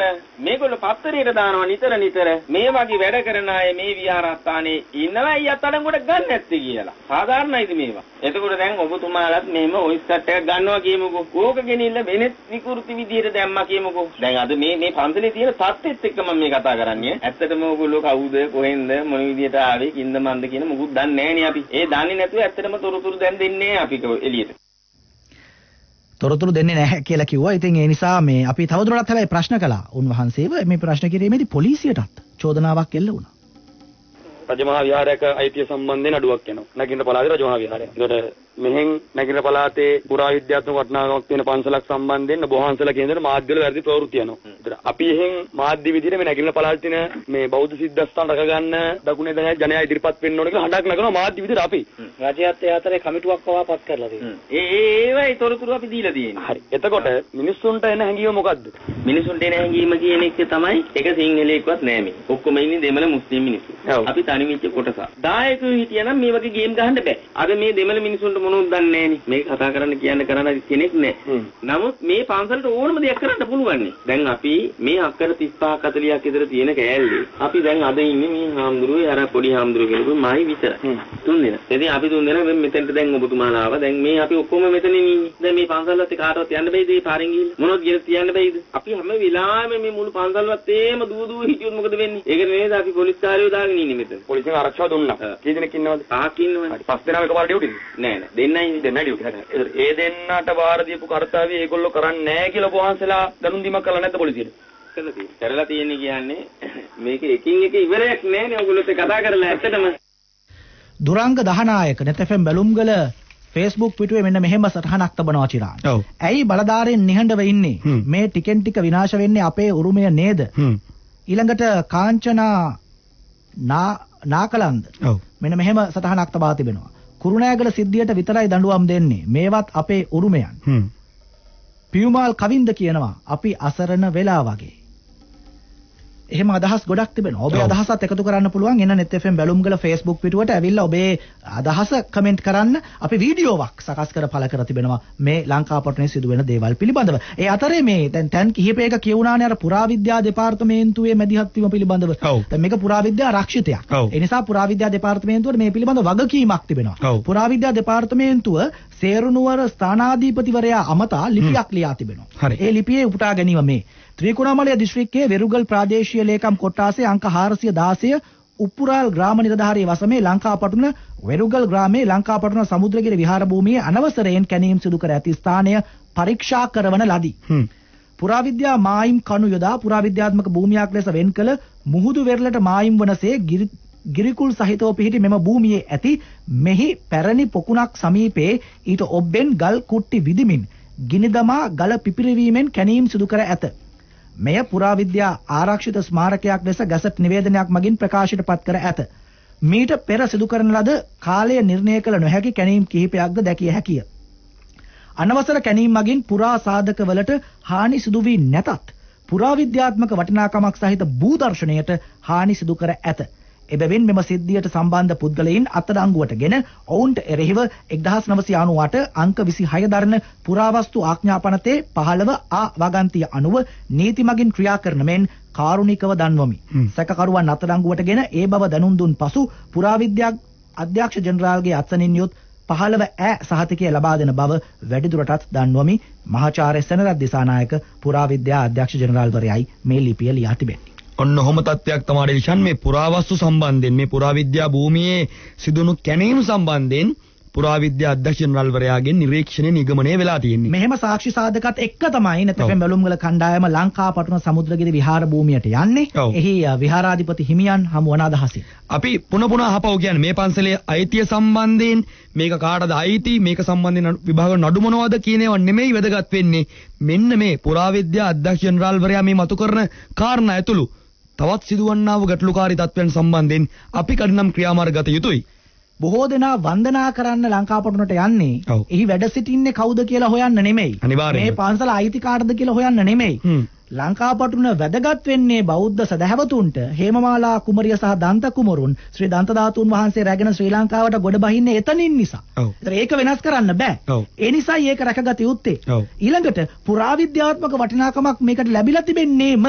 මේගොල්ලෝ පත්තරේට දානවා නිතර නිතර මේ වගේ වැඩ කරන අය මේ විහාරස්ථානේ ඉන්නවයි අත්අඩංගුවට ගන්න නැත්තේ කියලා. සාධාරණයිද මේවා? එතකොට දැන් ඔබතුමාලත් මෙහෙම ඔයිස්ටර් එකක් ගන්නවා කියමුකෝ. ඕක ගෙනින්න වෙනත් විකෘති විදියට දැම්මා කියමුකෝ. දැන් අද මේ මේ පන්සලේ තියෙන තත්ත්වෙත් එක්ක මම මේ කතා කරන්නේ. ඇත්තටම ඔයගොල්ලෝ කවුද කොහෙන්ද මොන විදියට ආවේ කින්ද මන්ද කියන මොකුත් දන්නේ නැහැ නේ අපි. ඒ දන්නේ නැතුව ඇත්තටම තොරතුරු දැන් දෙන්නේ අපි එළියට. තොරතුරු දෙන්නේ නැහැ කියලා කිව්වා. ඉතින් ඒ නිසා මේ අපි තවදුරටත් හැබැයි ප්‍රශ්න කළා. උන්වහන්සේව මේ ප්‍රශ්න කිරීමේදී පොලිසියටත් චෝදනාවක් එල්ල වුණා. රජමහා විහාරයක අයිතිය සම්බන්ධයෙන් අඩුවක් යනවා. නැගින පළාතේ රජමහා විහාරය. ඒකට මෙහෙන් නැගින පළාතේ පුරාවිද්‍යාත්මක වටිනාකමක් තියෙන පන්සලක් සම්බන්ධයෙන් බොහන්සල කේන්දර මාධ්‍යවල වැඩි ප්‍රවෘත්ති යනවා. ඒතර අපි එහෙන් මාධ්‍ය විදිහට මේ නැගින පළාතේ තියෙන මේ බෞද්ධ සිද්ධාස්ථාන රැක ගන්න දකුණේ දැන ජනයා ඉදිරිපත් වෙන්න ඕන කියලා හඬක් නගනවා මාධ්‍ය විදිහට අපි. රජයත් ඒ අතරේ කමිටුවක් පවාපත් කරලා තියෙනවා. ඒ ඒවයි තොරතුරු අපි දීලා තියෙන්නේ. හරි. එතකොට මිනිස්සුන්ට එන හැඟීම මොකද්ද? මිනිස්සුන්ට එන හැඟීම කියන එක තමයි එක සිංහලෙක්වත් නැහැ මේ. ඔක්කොම ඉන්නේ දෙමළ මුස්ලිම් මිනිස්සු. අපි අනිමිච්ච කොටස. දායකයෝ හිටියනම් මේ වගේ ගේම් ගහන්න බෑ. අද මේ දෙමළ මිනිසුන්ට මොනවද දන්නේ නැණි. මේක කතා කරන්න කියන්න කරන්න කෙනෙක් නැහැ. නමුත් මේ පන්සලට ඕනම දෙයක් කරන්න පුළුවන්. දැන් අපි මේ අක්කර තිස් පහ හතලිහක් විතර තියෙන කෑල්ලේ අපි දැන් අද ඉන්නේ මේ හාමුදුරුවෝ අර පොඩි හාමුදුරුවෝ කෙනෙකුයි මයි විතරයි. තුන් දෙනා. ඉතින් අපි තුන් දෙනා මේ මෙතෙන්ට දැන් ඔබතුමාලා ආවා. දැන් මේ අපි ඔක්කොම මෙතනින් ඉන්නේ. දැන් මේ පන්සලවත් කාටවත් යන්න බෑද? මේ පාරෙන් ගිහින් මොනවද කියලා කියන්න බෑද? අපි හැම වෙලාවෙම මේ මුළු පන්සලවත් එහෙම දූ දූ හිටියොත් මොකද වෙන්නේ? ඒක නේද අපි පොලිස් කාර්යෝ දාගෙන ඉන්නේ මෙතන. පොලිසිය ආරක්ෂාව දුන්නා. කී දෙනෙක් ඉන්නවද? පහක් ඉන්නවනේ. පස් දෙනා එකපාර ඩියුටි. නෑ නෑ. දෙන්නයි දෙන්න ඩියුටි. ඒ දෙන්නට වාර දීපු කාර්යාවේ ඒගොල්ලෝ කරන්නේ නැහැ කියලා පොහන්සලා දනුන් දීමක් කළා නැද්ද පොලිසියට? කළා තියෙනවා. කරලා තියෙන්නේ කියන්නේ මේක එකින් එක ඉවරයක් නෑ නේ ඔයගොල්ලෝත් කතා කරලා ඇත්තටම. දුරංග දහනායක නැත්නම් බැලුම්ගල Facebook පිටුවේ මෙන්න මෙහෙම සටහනක් තබනවා චිරාන්. ඇයි බලධාරීන් නිහඬව ඉන්නේ? මේ ටිකෙන් ටික විනාශ වෙන්නේ අපේ උරුමය නේද? ඊළඟට කාංචනා නා නාකලන්ද මෙන්න මෙහෙම සටහනක් තබා තිබෙනවා. කුරුණෑගල සිද්ධියට විතරයි දඬුවම් දෙන්නේ. මේවත් අපේ උරුමයන්. පියුමාල් කවින්ද කියනවා අපි අසරණ වෙලා වගේ. එහෙම අදහස් ගොඩක් තිබෙනවා. ඔබේ අදහසත් එකතු කරන්න පුළුවන්. එන්න net f m බැලුම්ගල Facebook පිටුවට ඇවිල්ලා ඔබේ අදහස කමෙන්ට් කරන්න. අපි වීඩියෝවක් සකස් කර පළ කර තිබෙනවා මේ ලංකාපොට්ටුවේ සිදුවෙන දේවල් පිළිබඳව. ඒ අතරේ මේ දැන් තැන් කිහිපයක කියුණානේ අර පුරාවිද්‍යා දෙපාර්තමේන්තුවේ මැදිහත් වීම පිළිබඳව. දැන් මේක පුරාවිද්‍යා ආරක්ෂිතයක්. ඒ නිසා පුරාවිද්‍යා දෙපාර්තමේන්තුවට මේ පිළිබඳව වගකීමක් තිබෙනවා. පුරාවිද්‍යා දෙපාර්තමේන්තුව සේරුණුවර ස්ථානාධිපතිවරයා අමතා ලිපියක් ලියා තිබෙනවා. ඒ ලිපියේ උපුටා ගැනීම මේ ත්‍රිකුණාමලය දිස්ත්‍රික්කයේ වෙරුගල් ප්‍රාදේශීය ලේකම් කොට්ටාසේ අංක හාරසිය දාසය උප්පුරාල් ග්‍රාම නිලධාරී වසමේ ලංකාපටුන වෙරුගල් ග්‍රාමයේ ලංකාපටුන සමුද්‍රගිරි විහාර භූමියේ අනවසරයෙන් කැණීම් සිදු කර ඇති ස්ථානය පරීක්ෂා කරවන ලදී. පුරාවිද්‍යා මායිම් කණු යොදා පුරාවිද්‍යාත්මක භූමියක් ලෙස වෙන් කළ මුහුදු වෙරළට මායිම් වනසේ ගිරිකුල් සහිතව පිහිටි මෙම භූමියේ ඇති මෙහි පැරණි පොකුණක් සමීපයේ ඊට ඔබ්බෙන් ගල් කුට්ටි විදිමින් ගිනිදමා ගල පිපිරවීමෙන් කැණීම් සිදු කර ඇත. මෙය පුරාවිද්‍යා ආරක්ෂිත ස්මාරකයක් ලෙස ගැසට් නිවේදනයක් මගින් ප්‍රකාශයට පත් කර ඇත. මීට පෙර සිදු කරන ලද කාලය නිර්ණය කළ නොහැකි කැණීම් කිහිපයක්ද දැකිය හැකිය. අනවසර කැණීම් මගින් පුරා සාධකවලට හානි සිදු වී නැතත් පුරාවිද්‍යාත්මක වටිනාකමක් සහිත භූදර්ශනයට හානි සිදු කර ඇත. එබැවින් මෙම සිද්ධියට සම්බන්ධ පුද්ගලයන් අත්අඩංගුවටගෙන ඔවුන්ට එරෙහිව එක්දහස් නවසිය අනූඅට අංක විසිහය දරන පුරාවස්තු ආඥාපනතේ පහළව ආ වගන්තිය අනුව නීති මගින් ක්‍රියා කරන මෙන් කාරුණිකව දන්වමි. සැකකරුවන් අත්අඩංගුවටගෙන ඒ බව දැනුම් දුන් පසු පුරාවිද්‍යා අධ්‍යක්ෂ ජෙනරාල්ගේ අත්සනින් යුත් පහළව ඈ සහතිකය ලබා දෙන බව වැඩිදුරටත් දන්වමි. මහාචාර්ය සෙනරත් දිසානායක පුරාවිද්‍යා අධ්‍යක්ෂ ජෙනරාල්වරයයි මේ ලිපිය ලියා තිබෙන්නේ. ඔන්න ඔහොම තත්ත්වයක් තමයි විශාන් මේ පුරාවස්තු සම්බන්ධයෙන් මේ පුරාවිද්‍යා භූමියේ සිදුණු කැණීම් සම්බන්ධයෙන් පුරාවිද්‍යා අධ්‍යක්ෂ ජෙනරාල් වරයාගෙන් නිරීක්ෂණය නිගමනය වෙලා තියෙන්නේ. මෙහෙම සාක්ෂි සාධකත් එක්ක තමයි නැතපෙම් බැලුම්ගල කණ්ඩායම ලංකාපටුන සමුද්‍රගිරි විහාර භූමියට යන්නේ. එහි විහාරාධිපති හිමියන් හමු වන අදහසින්. අපි පුන පුන අහපව් කියන්නේ මේ පන්සලේ අයිතිය සම්බන්ධයෙන් මේක කාටද අයිති මේක සම්බන්ධයෙන් විභාග නඩු මොනවද කියන ඒවා නෙමෙයි වැදගත් වෙන්නේ. මෙන්න මේ පුරාවිද්‍යා අධ්‍යක්ෂ ජෙනරාල් වරයා මේ මතු කරන කාරණා ඇතුළු තවත් සිදුවන්නා වූ ගැටලුකාරී තත්ත්වයන් සම්බන්ධයෙන් අපි කඩිනම් ක්‍රියාමාර්ග ගත යුතුයි. බොහෝ දෙනා වන්දනා කරන්න ලංකාපටුනට යන්නේ එහි වැඩ සිටින්නේ කවුද කියලා හොයන්න නෙමෙයි. මේ පන්සල අයිති කාටද කියලා හොයන්න නෙමෙයි. ලංකාපටුන වැදගත් වෙන්නේ බෞද්ධ සදහැවතුන්ට හේමමාලා කුමරිය සහ දන්ත කුමරුන් ශ්‍රී දන්ත ධාතුන් වහන්සේ රැගෙන ශ්‍රී ලංකාවට ගොඩ බහින්නේ එතනින් නිසා. ඒතර ඒක වෙනස් කරන්න බෑ. ඒ නිසායි ඒක රැකගත යුත්තේ. ඊළඟට පුරාවිද්‍යාත්මක වටිනාකමක් මේකට ලැබිලා තිබෙන්නේම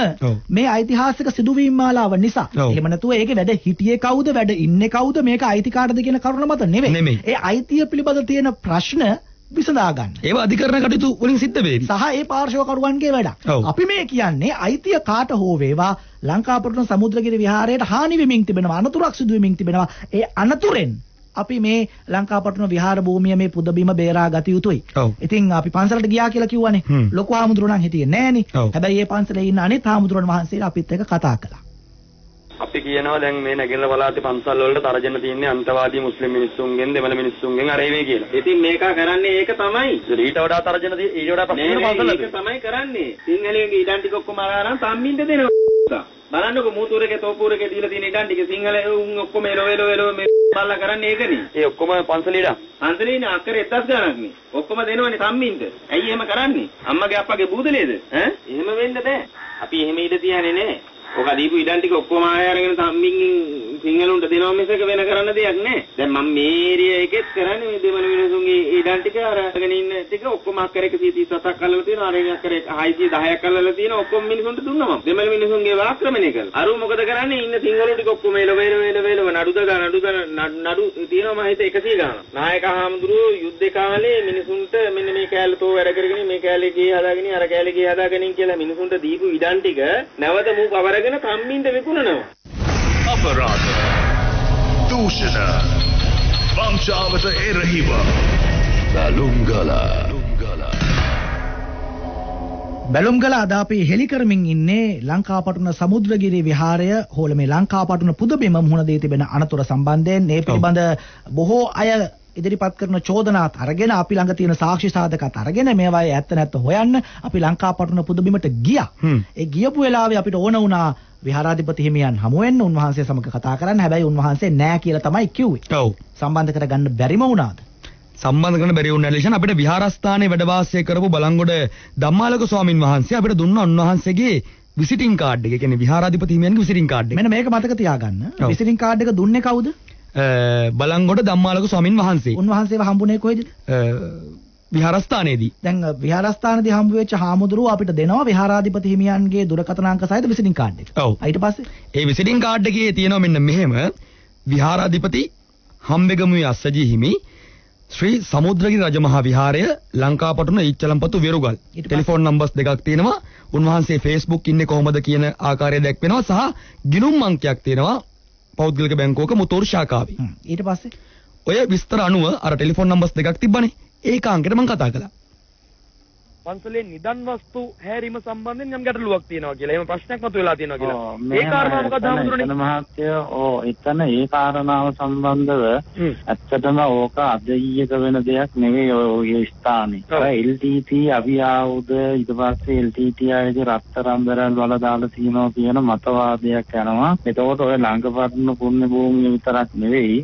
මේ ඓතිහාසික සිදුවීම් මාලාව නිසා. එහෙම නැතුව ඒකේ වැඩ හිටියේ කවුද වැඩ ඉන්නේ කවුද මේක අයිති කාටද කියන කරුණ මත නෙමෙයි. ඒ අයිතිය පිළිබඳ තියෙන ප්‍රශ්න විසඳා ගන්න. ඒව අධිකරණ කටයුතු වලින් සිද්ධ වෙයි. සහ ඒ පාර්ශවකරුවන්ගේ වැඩක්. අපි මේ කියන්නේ අයිතිය කාට හෝ වේවා ලංකාපටුන සමුද්‍රගිරි විහාරයට හානි වෙමින් තිබෙනවා අනතුරක් සිදු වෙමින් තිබෙනවා. ඒ අනතුරෙන් අපි මේ ලංකාපටුන විහාර භූමිය මේ පුදබිම බේරා ගත යුතුයි. ඉතින් අපි පන්සලට ගියා කියලා කිව්වනේ. ලොකු ආමුදුර නම් හිටියේ නෑනේ. හැබැයි මේ පන්සලේ ඉන්න අනිත් ආමුදුරන් වහන්සේලා අපිත් එක්ක කතා කළා. අපි කියනවා දැන් මේ නැගෙනහිර පළාතේ පන්සල් වලට තරජන තියෙන්නේ අන්තවාදී මුස්ලිම් මිනිස්සුන්ගෙන් දෙමළ මිනිස්සුන්ගෙන් අර ඒවේ කියලා. ඉතින් මේක කරන්නේ ඒක තමයි. ඊට වඩා තරජන දී ඊට වඩා ප්‍රශ්න පන්සල් ඒක තමයි කරන්නේ. සිංහලයේ ඉඩම් ටික ඔක්කොම අරගෙන සම්මින්ද දෙනවා. බලන්නකො මූතුරේකේ තෝපුරේකේ දීලා තියෙන ඉඩම් ටික සිංහල උන් ඔක්කොම එලෝ එලෝ එලෝ මේ බල්ලා කරන්නේ ඒකනේ. ඒ ඔක්කොම පන්සල් ඉඩම්. පන්සල් ඉන්නේ අක්කර දහස් ගණන් මේ. ඔක්කොම දෙනවනේ සම්මින්ද. ඇයි එහෙම කරන්නේ? අම්මගේ අප්පගේ බූදලේද? ඈ? එහෙම වෙන්න බෑ. අපි එහෙම ඉඳ තියන්නේ නෑ. ඔක දීපු ඉඩම් ටික ඔක්කොම ආයෙ අරගෙන සම්මින්ගෙන් සිංහලුන්ට දෙනවා මිසක වෙන කරන්න දෙයක් නැහැ. දැන් මම මේ ඒරියා එකෙත් කරන්නේ මේ දෙමළ මිනිසුන්ගේ ඉඩම් ටික අරගෙන ඉන්න ටික ඔක්කොම අක්කර එකසිය තිස් හතක් අල්ලලා තියෙනවා. අර අක්කර හයසිය දහයක් අල්ලලා තියෙනවා. ඔක්කොම මිනිසුන්ට දුන්නා මම. දෙමළ මිනිසුන්ගේ වාක්‍රමණය කළා. අර මොකද කරන්නේ? ඉන්න සිංහලෝ ටික ඔක්කොම එල වේල වේල වේල නඩු දා නඩු දා නඩු තියෙනවා මම හිත එකසිය ගානක්. නායක හාමුදුරුවෝ යුද්ධ කාලේ මිනිසුන්ට මෙන්න මේ කැලතෝ වැඩ කරගෙන මේ කැලේ ගියේ හදාගෙන අර කැලේ ගියේ හදාගෙන කියලා මිනිසුන්ට දීපු ඉඩම් ටික නැවත මූ කවර කම්මින්ද විකුණනවා. අපරාධ දූෂණ වංචාවට එරෙහිව බැලුම්ගල බැලුම්ගල අද අපි හෙලි කරමින් ඉන්නේ ලංකාපටුන සමුද්‍රගිරි විහාරය හෝල මේ ලංකාපටුන පුදබිම මුහුණ දී තිබෙන අනතුර සම්බන්ධයෙන් මේ පිළිබඳ බොහෝ අය ඉදිරිපත් කරන චෝදනාත් අරගෙන අපි ළඟ තියෙන සාක්ෂි සාධකත් අරගෙන මේවායේ ඇත්ත නැත්ත හොයන්න අපි ලංකාපටුන පුදබිමට ගියා. ඒ ගියපු වෙලාවේ අපිට ඕන වුණා විහාරාධිපති හිමියන් හමු වෙන්න උන්වහන්සේ සමග කතා කරන්න. හැබැයි උන්වහන්සේ නෑ කියලා තමයි කිව්වේ. ඔව්. සම්බන්ධ කරගන්න බැරිම වුණාද? සම්බන්ධ කරන බැරි වුණා ලේෂන් අපිට විහාරස්ථානයේ වැඩ වාසය කරපු බලංගොඩ ධම්මාලක ස්වාමින් වහන්සේ අපිට දුන්න උන්වහන්සේගේ විසිටින් කාඩ් එක. ඒ කියන්නේ විහාරාධිපති හිමියන්ගේ විසිටින් කාඩ් එක. මෙන්න මේක මතක තියාගන්න. විසිටින් කාඩ් එක දුන්නේ කවුද? බලංගොඩ ධම්මාලක ස්වාමින් වහන්සේ. උන්වහන්සේව හම්බුනේ කොහෙද? විහාරස්ථානයේදී. දැන් විහාරස්ථානයේදී හම්බ වෙච්ච හාමුදුරුවෝ අපිට දෙනවා විහාරාධිපති හිමියන්ගේ දුරකථන අංක සහිත විසිටින් කාඩ් එක. ඔව්. ඊට පස්සේ ඒ විසිටින් කාඩ් එකේ තියෙනවා මෙන්න මෙහෙම විහාරාධිපති හම්බෙගමුවේ අස්සජී හිමි ශ්‍රී සමුද්‍රගිරි රජමහා විහාරය ලංකාපටුන ඉච්චලම්පතු විරුගල්. ටෙලිෆෝන් නම්බර්ස් දෙකක් තියෙනවා. උන්වහන්සේ Facebook ඉන්නේ කොහොමද කියන ආකාරය දැක්වෙනවා සහ ගිණුම් අංකයක් තියෙනවා. පෞද්ගලික බැංකුවක මුතෝර් ශාඛාවේ. ඊට පස්සේ ඔය විස්තර අනුව අර ටෙලිෆෝන් නම්බර්ස් දෙකක් තිබ්බනේ. ඒක අංකෙට මම කතා කළා. පන්සලේ නිදන් වස්තු හැරීම සම්බන්ධයෙන් යම් ගැටලුවක් තියෙනවා කියලා. එහෙම ප්‍රශ්නයක් මතුවලා තියෙනවා කියලා. ඒ කාරණා මොකද හඳුනන්නේ? මහත්ය ඕ එතන ඒ කාරණාව සම්බන්ධව ඇත්තටම ඕක අධ්‍යයයක වෙන දෙයක් නෙවෙයි ඔය ස්ථානේ. එල් ටී ටී අභිආවුද ඊට පස්සේ එල් ටී ටී ආයේගේ රත්තරන්දරල් වල දාලා තියෙනවා කියන මතවාදයක් යනවා. ඒතකොට ඔය ලංකාපටුන පුණ්‍ය භූමිය විතරක් නෙවෙයි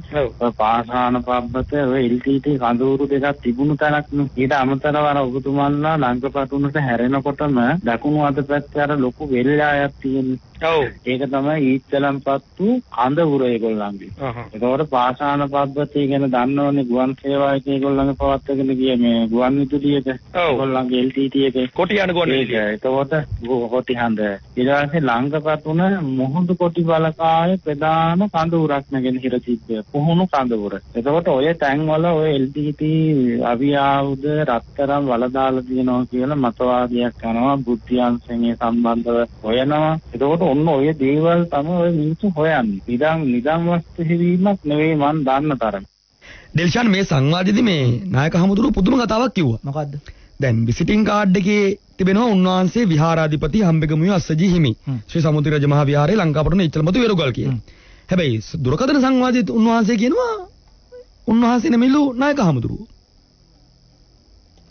ඔය පාෂාණ පබ්බතේ ඔය එල් ටී ටී කඳවුරු දෙකක් තිබුණු තැනක් නෙවෙයි. ඊට අමතරව අර ඔබතුමන්ලා ලංකාපටුනට හැරෙනකොටම දකුණු අත පැත්තේ අර ලොකු වෙල්ලායක් තියෙනවා. ඔව්. ඒක තමයි ඊච්චලම්පත්තු කඳවුර ඒගොල්ලන්ගේ. ඒකවල පාෂාණ පද්ධතිය ගැන දන්නවනේ ගුවන් සේවායක ඒගොල්ලන්ගේ පවත්වගෙන ගිය මේ ගුවන් විදුලියක ඒගොල්ලන්ගේ එල් ටී ටී එකේ කොටියන ගොන් ඒක. ඒකවල කොටිහන්ද. ඊළඟට ලංකාපටුන මොහොඳු කොටි බලකායේ ප්‍රධාන කඳවුරක් නැගෙන හිරසිද්ධ පුහුණු කඳවුර. ඒකවල ඔය තැන්වල ඔය එල් ටී ටී අවියාවුද රත්තරන් වල දාලා තියෙනවා කියලා මතවාදයක් යනවා බුද්ධියන්සෙන් සම්බන්ධව හොයනවා. ඒකවල ඔන්න ඔය දේවල් තමයි ඔය මිනිස්සු හොයන්නේ. නිදන් නිදන් වස්තු හැරීමක් නෙවෙයි මන් දන්න තරම. दिल्शान में संवादयेදී මේ නායක හමුදුරු පුදුම කතාවක් කිව්වා. මොකද්ද? දැන් විසිටින් කාඩ් එකේ තිබෙනවා උන්වහන්සේ විහාරාධිපති හම්බෙගමුවේ අස්සජී හිමි. ශ්‍රී සමුද්‍ර රජ මහ විහාරයේ ලංකාපට්ටන ඉච්චලමතු වේරුගල් කියන. හැබැයි දුරකථන සංවාදයේදී උන්වහන්සේ කියනවා උන්වහන්සේ නෙමෙයිලු නායක හමුදුරු.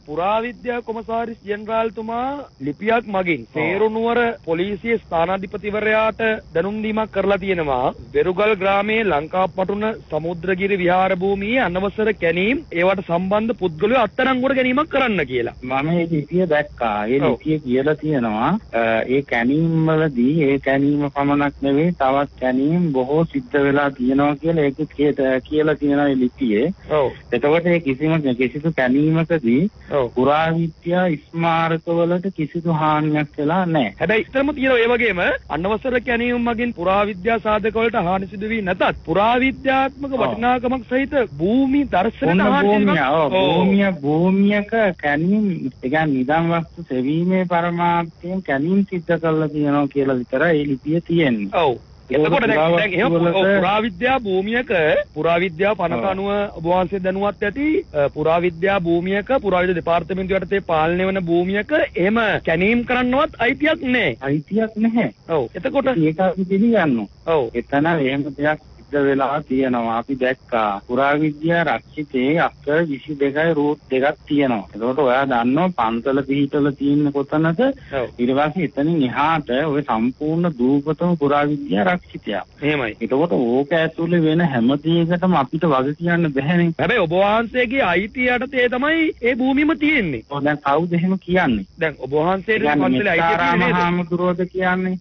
පුරාවිද්‍යා කොමසාරිස් ජෙනරාල්තුමා ලිපියක් මගින් සේරුණුවර පොලිසිය ස්ථානාධිපතිවරයාට දැනුම් දීමක් කරලා තියෙනවා. වෙරුගල් ග්‍රාමයේ ලංකාපටුන සමුද්‍රගිරි විහාර භූමියේ අනවසර කැණීම් ඒවට සම්බන්ධ පුද්ගලයෝ අත්අඩංගුවට ගැනීමක් කරන්න කියලා. මම මේ ලිපිය දැක්කා. ඒ ලිපිය කියලා තියෙනවා ඒ කැණීම් වලදී ඒ කැණීම පමණක් නෙවෙයි තවත් කැණීම් බොහෝ සිද්ධ වෙලා තියෙනවා කියලා ඒකත් කියලා තියෙනවා මේ ලිපියේ. ඔව්. එතකොට මේ කිසිම කිසිදු කැණීමකදී පුරාවිද්‍යා ස්මාරකවලට කිසිදු හානියක් වෙලා නැහැ. හැබැයි ඉතලම තියෙනවා ඒ වගේම අනවසර කැණීම් මගින් පුරාවිද්‍යා සාධකවලට හානි සිදු වී නැතත් පුරාවිද්‍යාත්මක වටිනාකමක් සහිත භූමි දර්ශන හානියක් භූමිය භූමියක කැණීම් කියන්නේ නිදන් වස්තු සෙවීමේ පරමාර්ථයෙන් කැණීම් සිද්ධ කරලා තියෙනවා කියලා විතරයි මේ ලිපිය තියෙන්නේ. ඔව්. එතකොට දැන් එහෙම පුරාවිද්‍යා භූමියක පුරාවිද්‍යා පනත අනුව ඔබ වහන්සේ දැනුවත් ඇති පුරාවිද්‍යා භූමියක පුරාවිද්‍යා දෙපාර්තමේන්තුව යටතේ පාලනය වන භූමියක එහෙම කැණීම් කරන්නවත් අයිතියක් නැහැ. අයිතියක් නැහැ. ඔව්. එතකොට ඒක අපි පිළිගන්නවා. ඔව්. එතන එහෙම දෙයක් සිද්ධ වෙලා තියෙනවා. අපි දැක්කා පුරාවිද්‍යා රක්ෂිතේ අක්කර විසි දෙකයි රූට් දෙකක් තියෙනවා. එතකොට ඔයා දන්නවා පන්සල පිහිටල තියෙන කොතනද? ඊට පස්සේ එතනින් එහාට ඔය සම්පූර්ණ දූපතම පුරාවිද්‍යා රක්ෂිතයක්. එහෙමයි. එතකොට ඕක ඇතුලේ වෙන හැම දෙයකටම අපිට වග කියන්න බැහැනේ. හැබැයි ඔබ වහන්සේගේ අයිතිය යටතේ තමයි ඒ භූමියම තියෙන්නේ. ඔව් දැන් කවුද එහෙම කියන්නේ? දැන් ඔබ වහන්සේට පන්සලේ අයිතිය නේද? ආමතුරුවද කියන්නේ?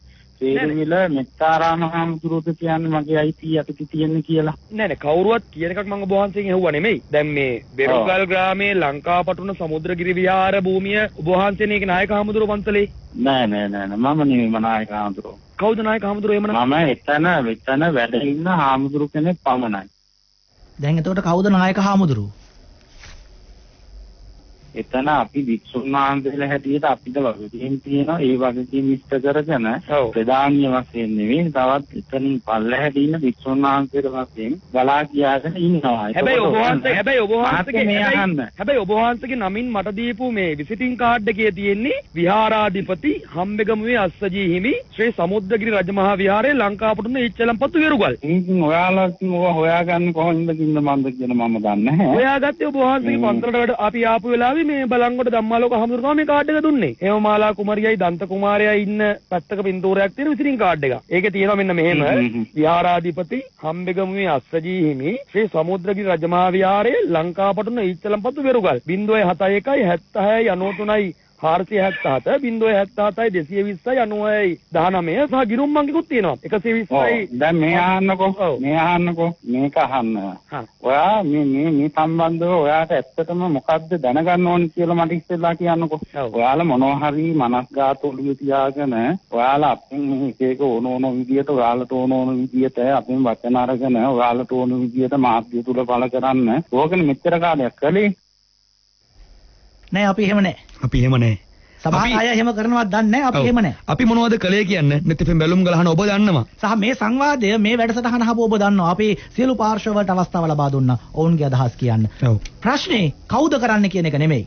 සේරුමිල මෙත්තාරාම හාමුදුරුවෝද කියන්නේ මගේ අයිතිය අතට තියෙන්නේ කියලා. නෑ නෑ කවුරුවත් කියන එකක් මම ඔබ වහන්සේගෙන් ඇහුවා නෙමෙයි. දැන් මේ වෙරුගල් ග්‍රාමයේ ලංකාපටුන සමුද්‍රගිරි විහාර භූමිය ඔබ වහන්සේනේ ඒක නායක හාමුදුරුවෝ පන්සලේ. නෑ නෑ නෑ මම නෙමෙයි මම නායක හාමුදුරුවෝ. කවුද නායක හාමුදුරුවෝ එමන? මම එතන මෙතන වැඩ ඉන්න හාමුදුරුවෝ කෙනෙක් පමණයි. දැන් එතකොට කවුද නායක හාමුදුරුවෝ? එතන අපි වික්ෂුන් වහන්සේලා හැටියට අපිට වගකීම් තියෙනවා. ඒ වගකීම් ඉෂ්ට කරගෙන ප්‍රධානීය වශයෙන් නෙවෙයි තවත් එතනින් පල්ලෙහාට ඉන්න වික්ෂුන් වහන්සේලා වශයෙන් බලා කියාගෙන ඉන්නවා. හැබැයි ඔබ වහන්සේ හැබැයි ඔබ වහන්සේගේ හැබැයි ඔබ වහන්සේගේ නමින් මට දීපු මේ විසිටින් කාඩ් එකේ තියෙන්නේ විහාරාධිපති හම්බෙගමුවේ අස්සජී හිමි ශ්‍රී සමුද්‍රගිරි රජමහා විහාරයේ ලංකාපටුන ඉච්චලම්පතු වේරුගල්. ඉතින් ඔයාලා ඔය හොයාගන්න කොහොමද කින්ද මන්ද කියන මම දන්නේ නැහැ. හොයාගත්තේ ඔබ වහන්සේගේ පන්තරට වැඩ අපි ආපු වෙලාවේ මේ බලංගොඩ ධම්මාලෝක හමුදුරුවෝ මේ කාඩ් එක දුන්නේ. එහෙම මාලා කුමාරියයි දන්ත කුමාරයා ඉන්න පැත්තක පින්තූරයක් තියෙන විසිරින් කාඩ් එක. ඒකේ තියෙනවා මෙන්න මෙහෙම විහාරාධිපති හම්බෙගමුවේ අස්සජී හිමි ශ්‍රී සමුද්‍රගිරි රජමහා විහාරයේ ලංකාපටුන ඉච්චලම්පතු වේරුගල් බිංදුවයි හතයි එකයි හැත්තහයයි අනූතුනයි හාරසිය හැත්තහතයි දෙසිය විස්සයි අනූහයයි දහනමය සහ ගිනුම් මංගිකුත් තියෙනවා එකසිය විස්සයි. දැන් මේ අහන්නකෝ මේ අහන්නකෝ මේක අහන්න. ඔයා මේ මේ මේ සම්බන්ධව ඔයාට ඇත්තටම මොකද්ද දැනගන්න ඕනේ කියලා මට ඉස්සෙල්ලා කියන්නකෝ. ඔයාලා මොනවා හරි මනස්ගත ඔළුවේ තියාගෙන ඔයාලා අපෙන් මේ එක එක ඕන ඕන විදියට ඔයාලට ඕන ඕන විදියට අපෙන් වචන අරගෙන ඔයාලට ඕන විදියට මාධ්‍ය තුල බල කරන්න ඕකනේ මෙච්චර කාලයක් කලේ. නෑ අපි එහෙම නෑ. අපි එහෙම නෑ. සමහර අය එහෙම කරනවත් දන්නේ නෑ. අපි එහෙම නෑ. අපි මොනවද කලේ කියන්නේ? නෙතිපෙන් බැලුම් ගලහන ඔබ දන්නවා. සහ මේ සංවාදය මේ වැඩසටහන අහපු ඔබ දන්නවා. අපි සියලු පාර්ශ්ව වලට අවස්ථාව ලබා දුන්නා. ඔවුන්ගේ අදහස් කියන්න. ප්‍රශ්නේ කවුද කරන්න කියන එක නෙමෙයි.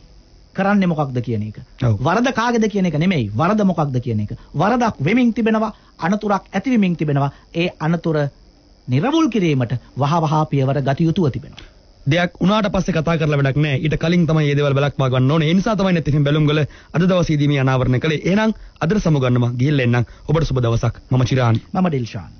කරන්නේ මොකක්ද කියන එක. වරද කාගේද කියන එක නෙමෙයි. වරද මොකක්ද කියන එක. වරදක් වෙමින් තිබෙනවා. අනතුරක් ඇතිවෙමින් තිබෙනවා. ඒ අනතුර නිර්වෘල් කිරීමට වහ වහ පියවර ගත යුතුව තිබෙනවා. දෙයක් උනාට පස්සේ කතා කරලා වැඩක් නැහැ. ඊට කලින් තමයි මේ දේවල් බලක් මාගන්න ඕනේ. ඒ නිසා තමයි නැත්නම් බැලුම්ගල අද දවසේදී මේ අනාවරණය කළේ. එහෙනම් අදට සමුගන්නම ගිහිල්ලා එන්නම්. ඔබට සුබ දවසක්. මම චිරාන්. මම ඩිල්ෂාන්.